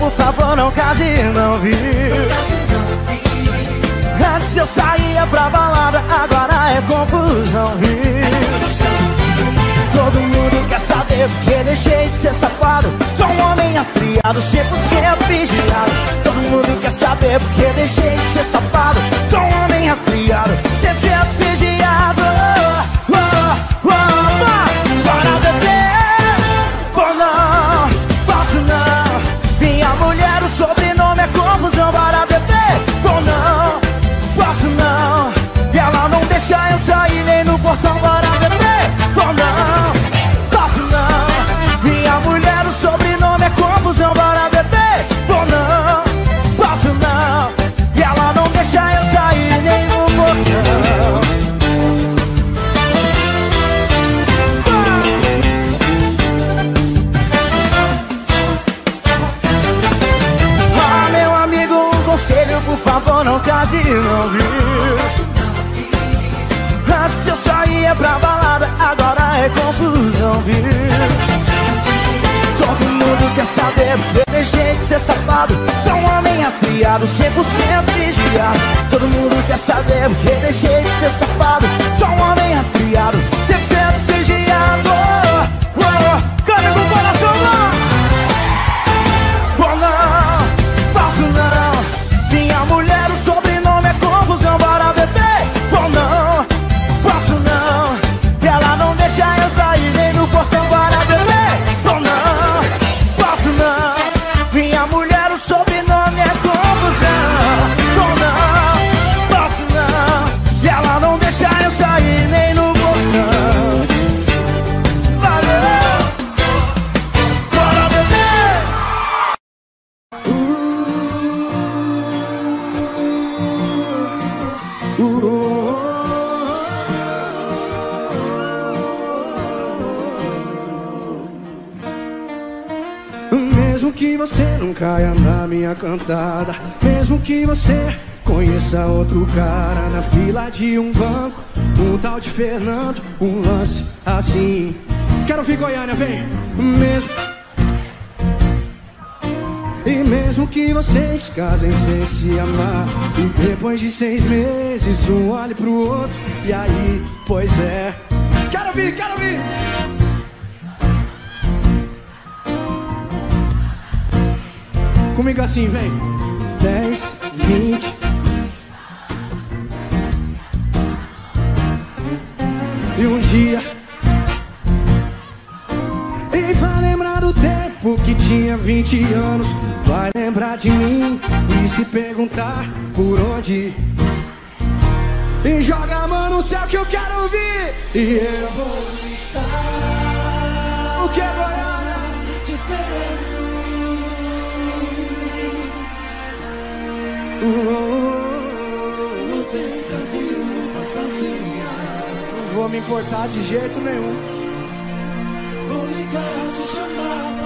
Por favor, não case e não vive. Antes eu saía pra balada, agora é confusão, viu? Todo mundo quer saber porque deixei de ser safado. Sou um homem afiado, 100% vigiado. Todo mundo quer saber porque deixei de ser safado. Sou um homem afiado, 100% vigiado. Oh, oh, oh, para beber, ou não, faço não. Mulher, o sobrenome é confusão para beber. Ou não, faço não. E ela não deixa eu sair nem no portão para beber. Ou não, faço não. Minha mulher, o sobrenome é confusão para beber. Ou não, faço não. E ela não deixa eu sair nem no portão. Por favor, não case e não viu. Antes eu saía pra balada, agora é confusão, viu? Todo mundo quer saber, eu deixei de ser safado. Sou um homem afiado, 100% vigiado. Todo mundo quer saber, eu deixei de ser safado. Sou um homem afiado, 100% vigiado. Oh, oh, oh. Canta com o coração, não. Oh, não, faço não. Minha mulher, o sobrenome é confusão para beber. Ou não, faço não. Ela não deixa eu sair nem no portão para beber. Ou não, faço não. Minha mulher, o sobrenome é confusão. caia na minha cantada. Mesmo que você conheça outro cara na fila de um banco, um tal de Fernando, um lance assim. Quero ouvir Goiânia, vem! Mesmo que vocês casem sem se amar, e depois de 6 meses um olhe pro outro, e aí, pois é. Quero ouvir, quero ouvir! Comigo assim, vem! 10, 20. E um dia ele vai lembrar do tempo que tinha 20 anos. Vai lembrar de mim e se perguntar por onde. E joga a mão no céu que eu quero ouvir. E eu vou estar, o que é Goiânia? Te esperando. Não tenta que eu não faça assim. Não vou me importar de jeito nenhum. Vou ligar, te chamar pra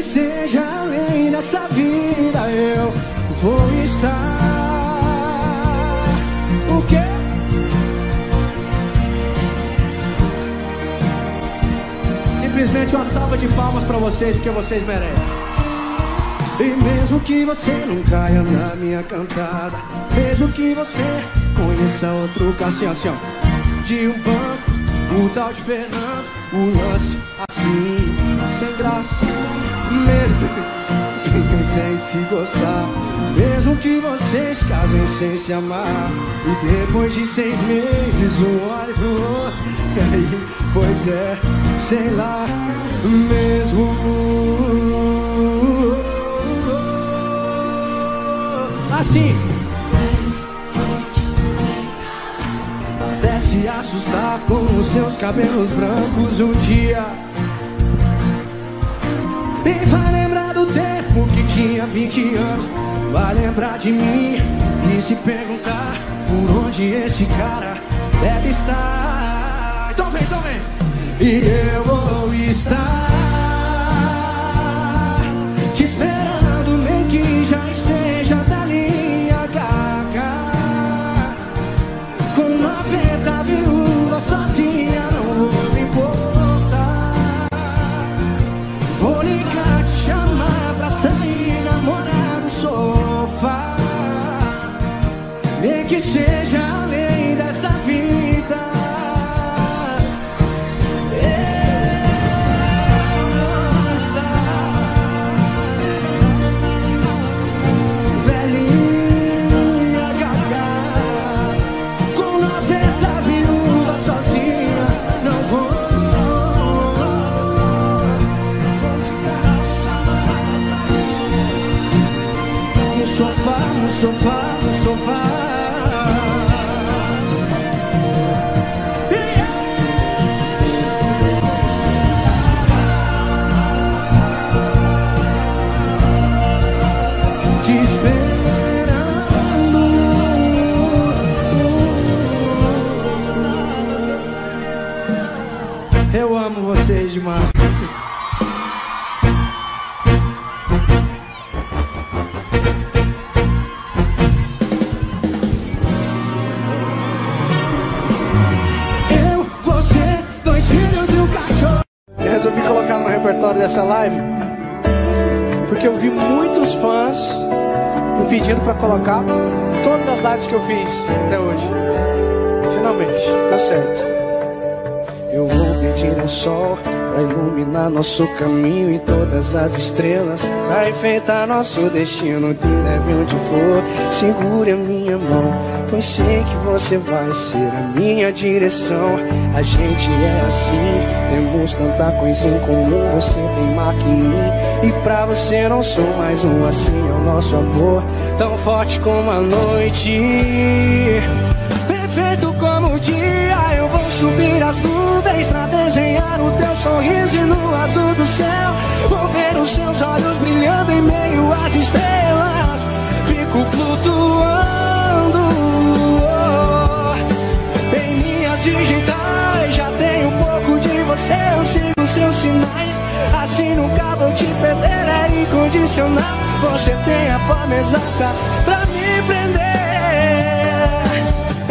que seja alguém nessa vida, eu vou estar. O quê? Simplesmente uma salva de palmas pra vocês, porque vocês merecem. E mesmo que você não caia na minha cantada, mesmo que você conheça outro Cassião de um banco, o tal de Fernando, um lance assim, sem graça. Mesmo que sem se gostar, mesmo que vocês casem sem se amar, e depois de 6 meses um olho pro outro, e aí, pois é, sei lá, mesmo assim. Até se assustar com os seus cabelos brancos um dia, e vai lembrar do tempo que tinha 20 anos. Vai lembrar de mim e se perguntar por onde esse cara deve estar. Então vem, então vem. E eu vou estar te esperando, nem que já esteja da linha HH. Com 90 viúvas sozinha, não vou me importar. Vou ligar, te chamar pra sair, namorar no sofá. Nem que seja além dessa vida. Sofá, sofá. Te esperando. Eu amo vocês demais. Dessa live, porque eu vi muitos fãs me pedindo para colocar todas as lives que eu fiz até hoje. Finalmente, deu certo. Eu vou pedir um sol para iluminar nosso caminho e todas as estrelas para enfeitar nosso destino, que leve onde for. Segure a minha mão, pois sei que você vai ser a minha direção. A gente é assim, temos tanta coisa em comum. Você tem marca em mim, e pra você não sou mais um. Assim é o nosso amor, tão forte como a noite, perfeito como o dia. Eu vou subir as nuvens pra desenhar o teu sorriso, e no azul do céu vou ver os seus olhos brilhando em meio às estrelas. Fico flutuando em minhas digitais, já tenho um pouco de você. Eu sigo seus sinais, assim nunca vou te perder. É incondicional, você tem a forma exata pra me prender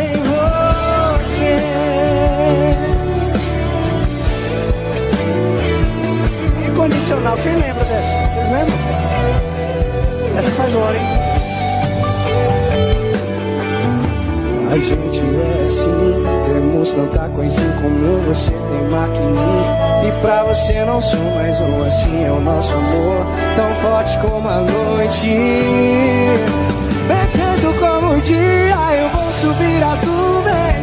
em você. Incondicional, quem lembra dessa? Vocês lembram? Essa faz hora, hein? A gente é assim, temos tanta coisa em comum. Você tem marca em mim, e pra você não sou mais um. Assim é o nosso amor, tão forte como a noite, perfeito como o dia. Eu vou subir as nuvens,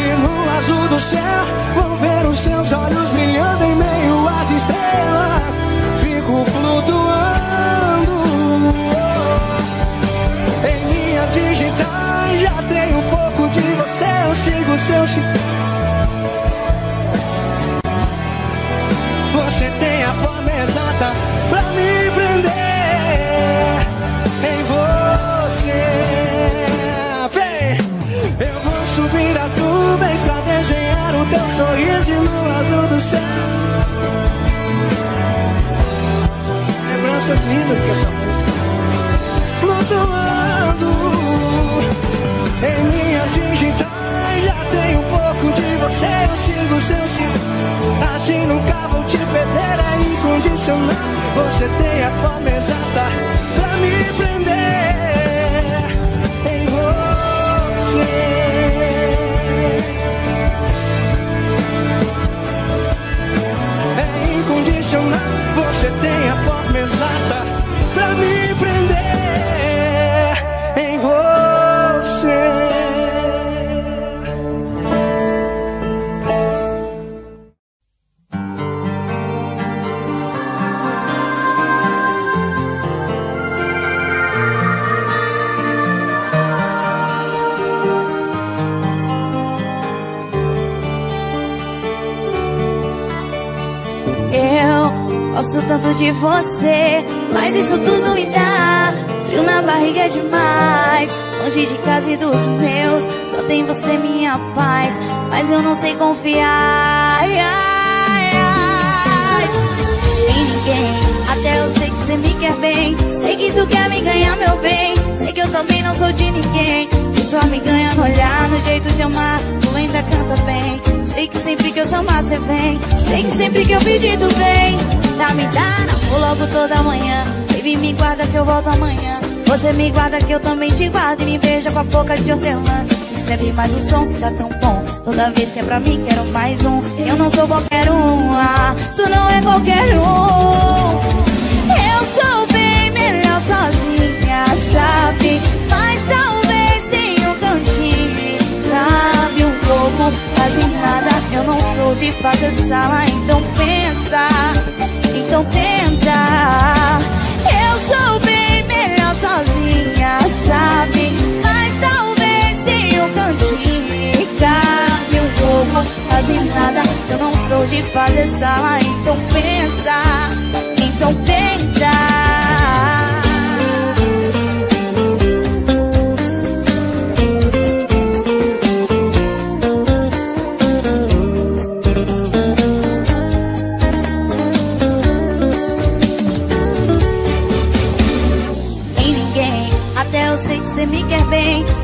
e no azul do céu vou ver os seus olhos brilhando em meio às estrelas. Fico flutuando em minhas digitais, já tenho um pouco de você. Eu sigo seu sinal, você tem a forma exata pra me prender em você. Vem, eu vou subir as nuvens pra desenhar o teu sorriso no azul. lindas que essa música. Flutuando em minhas digitais, já tenho um pouco de você. Eu sigo seu sinal, assim nunca vou te perder. É incondicional, você tem a forma exata pra me prender em você. Incondicional, você tem a forma exata pra me prender em você. Gosto tanto de você, mas isso tudo me dá frio na barriga demais. Longe de casa e dos meus, só tem você minha paz, mas eu não sei confiar, ai, ai, em ninguém. Até eu sei que você me quer bem, sei que tu quer me ganhar, meu bem. Sei que eu também não sou de ninguém, que só me ganha no olhar, no jeito de amar. Tu ainda canta bem, sei que sempre que eu chamar você vem, sei que sempre que eu pedir tu vem. Tá me dando, vou logo toda manhã. Baby, me guarda que eu volto amanhã. Você me guarda que eu também te guardo. E me beija com a boca de hortelã. Escreve mais um som que tá tão bom. Toda vez que é pra mim, quero mais um. Eu não sou qualquer um, ah, tu não é qualquer um. Eu sou bem melhor sozinha, sabe? Mas talvez tenha um cantinho, sabe? Um pouco, quase nada. Eu não sou de fazer sala, então pensa. Então tenta. Eu sou bem melhor sozinha, sabe? Mas talvez em um cantinho e cabe um pouco, quase nada. Eu não sou de fazer sala, então pensa, então tenta.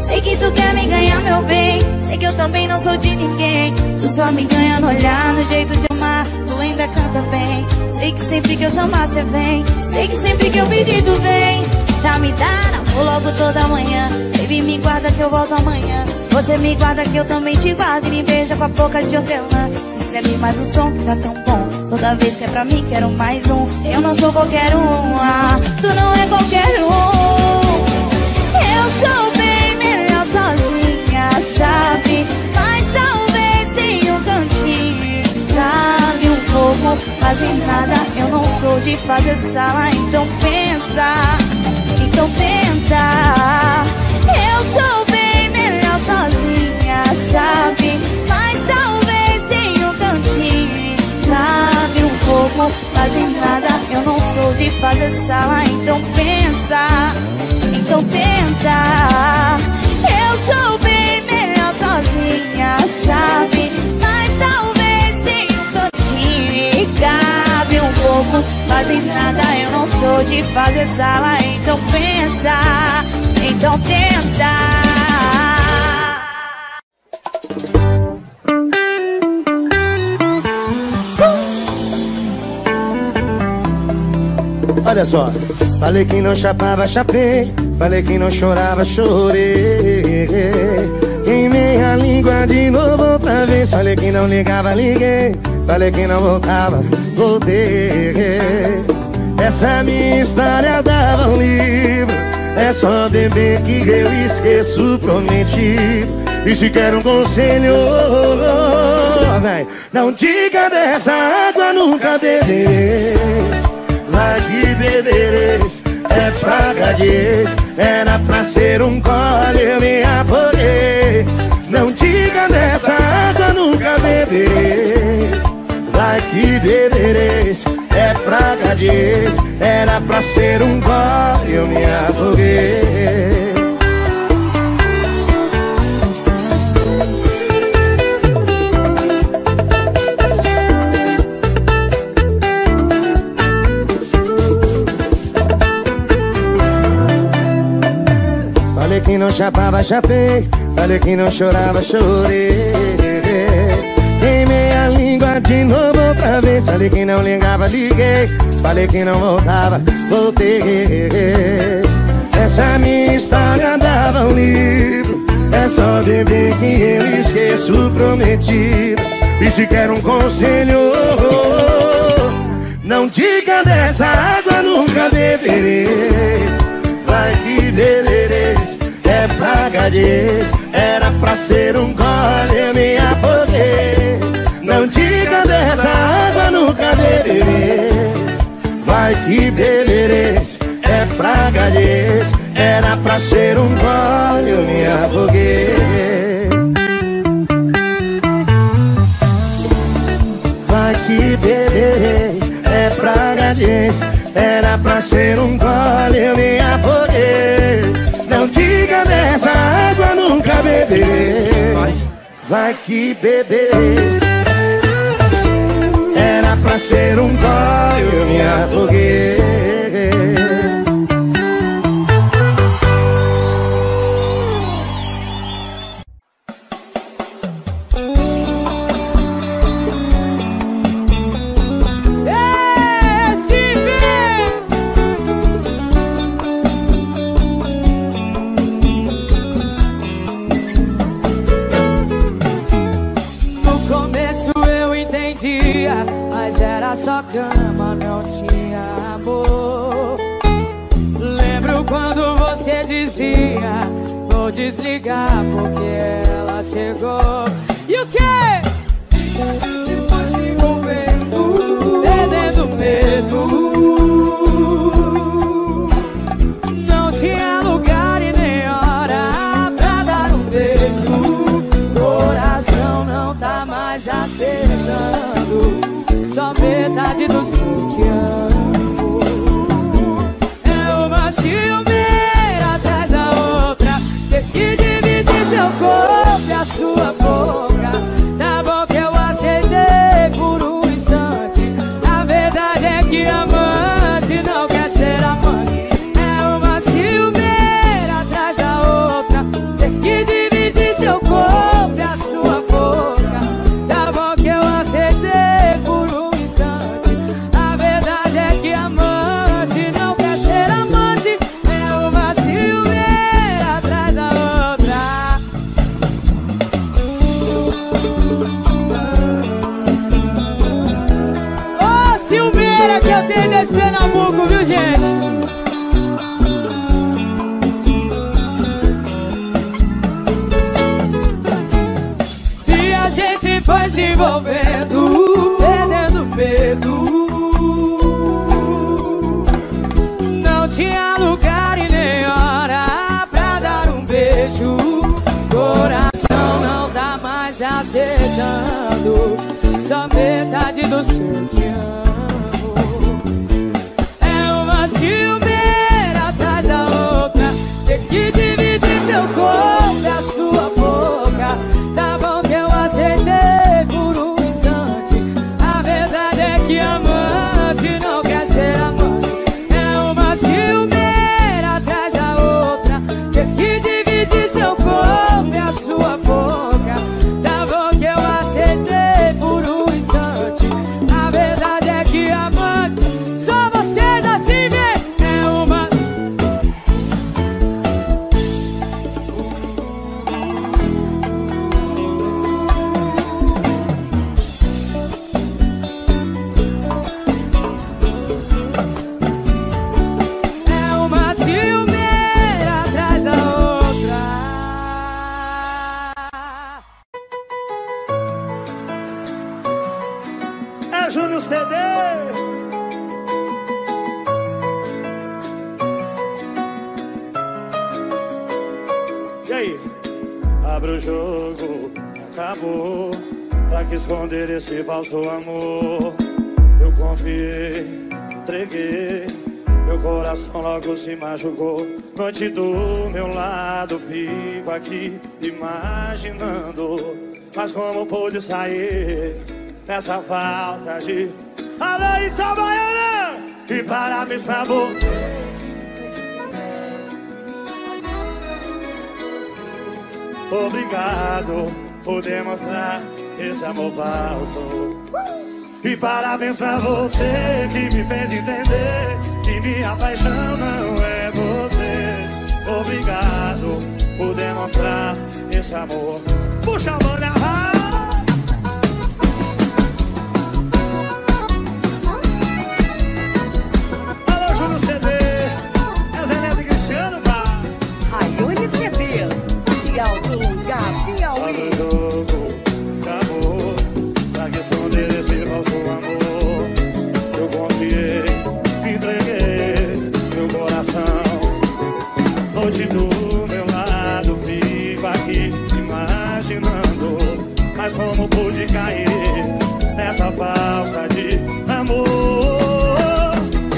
Sei que tu quer me ganhar, meu bem. Sei que eu também não sou de ninguém. Tu só me ganha no olhar, no jeito de amar. Tu ainda canta bem. Sei que sempre que eu chamar, você vem. Sei que sempre que eu pedir, tu vem. Tá me dando, vou logo toda manhã. Baby, me guarda que eu volto amanhã. Você me guarda que eu também te guardo. E me beija com a boca de hortelã. Escreve mais um som que tá tão bom. Toda vez que é pra mim, quero mais um. Eu não sou qualquer um, ah, tu não é qualquer um. Eu sou sozinha, sabe? Mas talvez em um cantinho, sabe? Um pouco, quase nada. Eu não sou de fazer sala, então pensa, então tenta. Eu sou bem melhor sozinha, sabe? Mas talvez em um cantinho, sabe? Um pouco, quase nada. Eu não sou de fazer sala, então pensa, então tenta. Eu sou bem melhor sozinha, sabe? Mas talvez em um cantinho e cabe um pouco, quase nada. Eu não sou de fazer sala, então pensa, então tenta. Olha só, falei que não chapava, chapei. Falei que não chorava, chorei. Queimei a língua de novo outra vez. Falei que não ligava, liguei. Falei que não voltava, voltei. Essa minha história dava um livro. É só beber que eu esqueço o prometido. E se quer um conselho, vai. Não diga dessa água, nunca beberei. Vai que bebereis, é praga de ex. Era pra ser um gole, eu me aporei. Não diga dessa água, nunca beberei. Vai que bebereis, é praga de ex. Era pra ser um gole, eu me aporei. Falei que não chapava, chapei. Falei que não chorava, chorei. Queimei a língua de novo outra vez. Falei que não ligava, liguei. Falei que não voltava, voltei. Essa minha história dava um livro. É só beber que eu esqueço o prometido. E se quer um conselho, não diga dessa água nunca beberei. Vai que deveres, é pragadez. Era pra ser um gole, eu me afoguei. Não diga dessa água nunca beberei. Vai que deveres, é pragadez. Era pra ser um gole, eu me afoguei. Vai que beberei, é pragadez. Era pra ser um gole, eu me afoguei. Não diga dessa água, nunca beberei. Vai que beberes. Era pra ser um gole, eu me afoguei. Era só cama, não tinha amor. Lembro quando você dizia: vou desligar porque ela chegou. E o que? Te faz envolvendo, perdendo medo. Não tinha lugar e nem hora pra dar um beijo. Coração não tá mais acertando. Só metade do sutiã. É uma ciumeira atrás da outra. Ter que dividir seu corpo e a sua boca. Na boca eu aceitei por um instante. A verdade é que amante não quer ser amante. É uma ciumeira atrás da outra. Ter que dividir seu corpo e a sua boca. Na boca eu aceitei. Pernambuco, viu, gente? E a gente foi se envolvendo, perdendo medo. Não tinha lugar e nem hora pra dar um beijo. Coração não tá mais aceitando. Só metade do seu te amo. Ciumeira atrás da outra. Ter que dividir seu corpo e a sua boca. Tá bom que eu aceitei por um instante. A verdade é que amante não quer ser amante. É uma ciumeira atrás da outra. Ter que dividir seu corpo e a sua boca. Tá bom que eu aceitei por um instante. A verdade é que amante só vocês assim. Esconder esse falso amor. Eu confiei, entreguei. Meu coração logo se machucou. Noite do meu lado, fico aqui imaginando. Mas como pude sair dessa falta de além Itabaiana? E parabéns pra você. obrigado por demonstrar esse amor falso. E parabéns pra você que me fez entender que minha paixão não é você. Obrigado por demonstrar esse amor. Puxa a mão na raiva. Do meu lado, vivo aqui imaginando, mas como pude cair nessa falta de amor?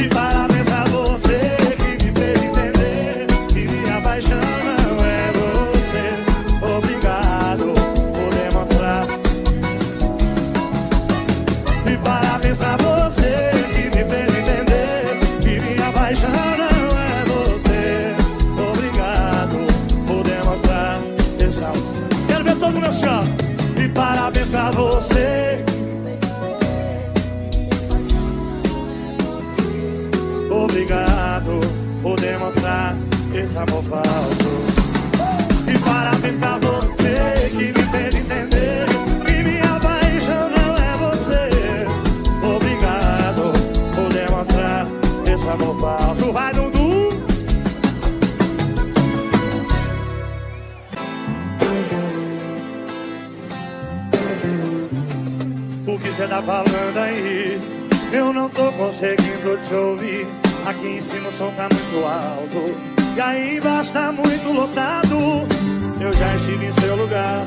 E parabéns a você que me fez entender que minha paixão não é você. Obrigado por demonstrar. E parabéns a você que me fez entender que minha paixão não é chão. E parabéns pra você. Obrigado por demonstrar esse amor falso. E parabéns pra você que me fez entender que minha paixão não é você. Obrigado por demonstrar esse amor falso. Vai no você tá falando aí, eu não tô conseguindo te ouvir. Aqui em cima o som tá muito alto e aí embaixo tá muito lotado. Eu já estive em seu lugar,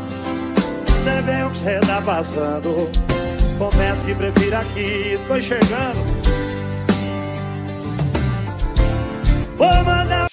você vê o que você tá passando. Confesso que prefiro aqui, tô enxergando. Vou mandar.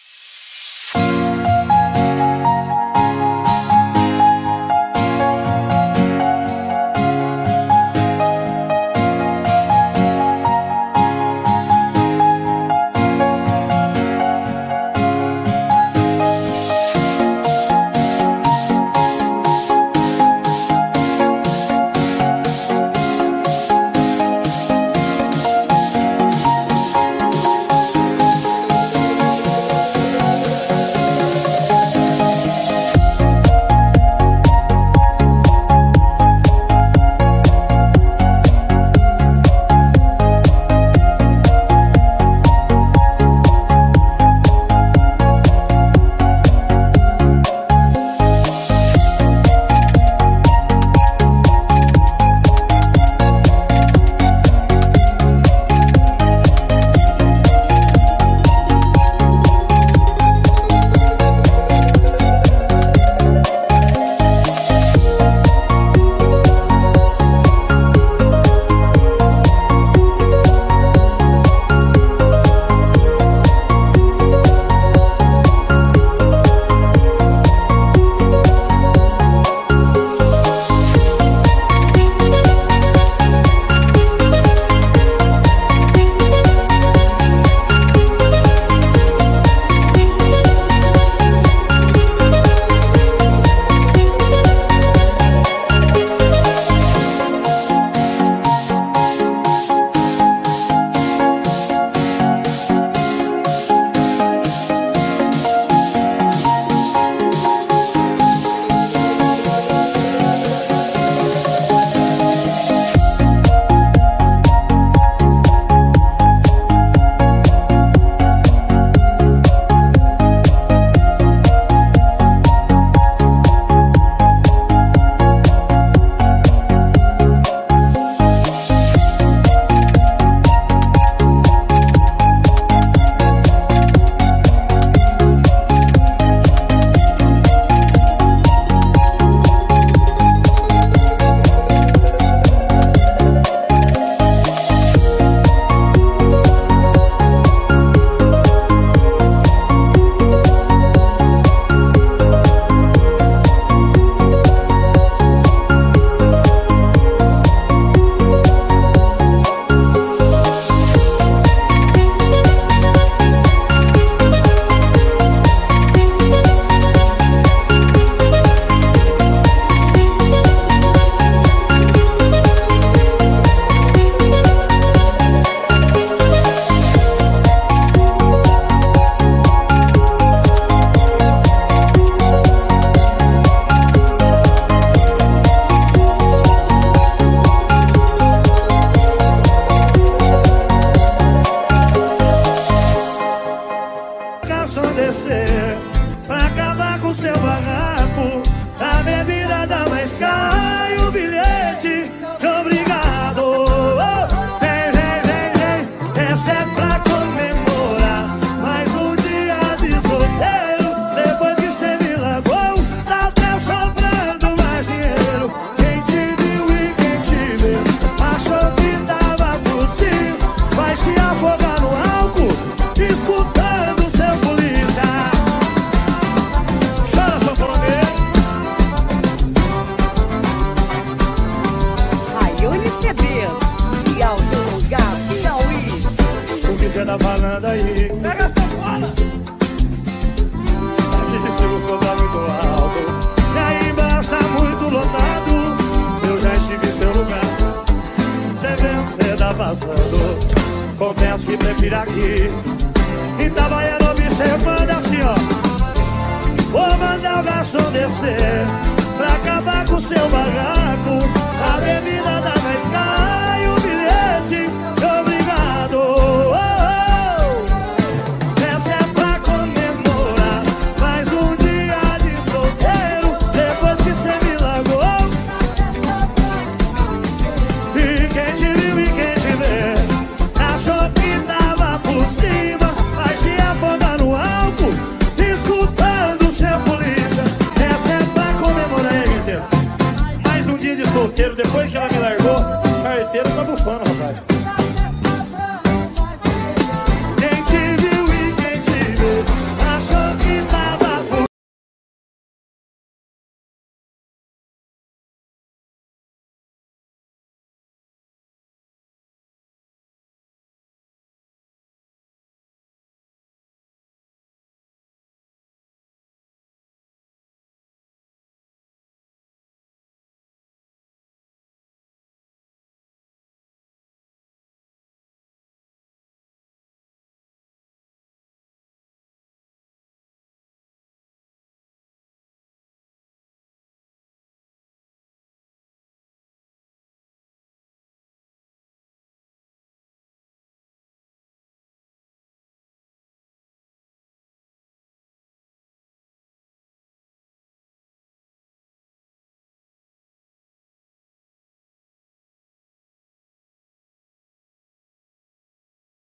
acontecer pra acabar com seu barraco, a bebida dá mais caro e o bilhete tão obrigado. Oh, vem, vem, vem, essa é pra comemorar mais um dia de solteiro. Depois que cê me largou, tá até sobrando mais dinheiro. Quem te viu e quem te viu achou que tava possível, vai se afogar no álcool, escutando. Zé da balada aí, pega essa bola. Aqui de cima o sol tá muito alto e aí embaixo tá muito lotado. Eu já estive em seu lugar, cê vendo, cê tá passando. Confesso que prefiro aqui e tá vaiando, observando assim, ó. Vou mandar o garçom descer pra acabar com seu barraco, a bebida dá mais caro.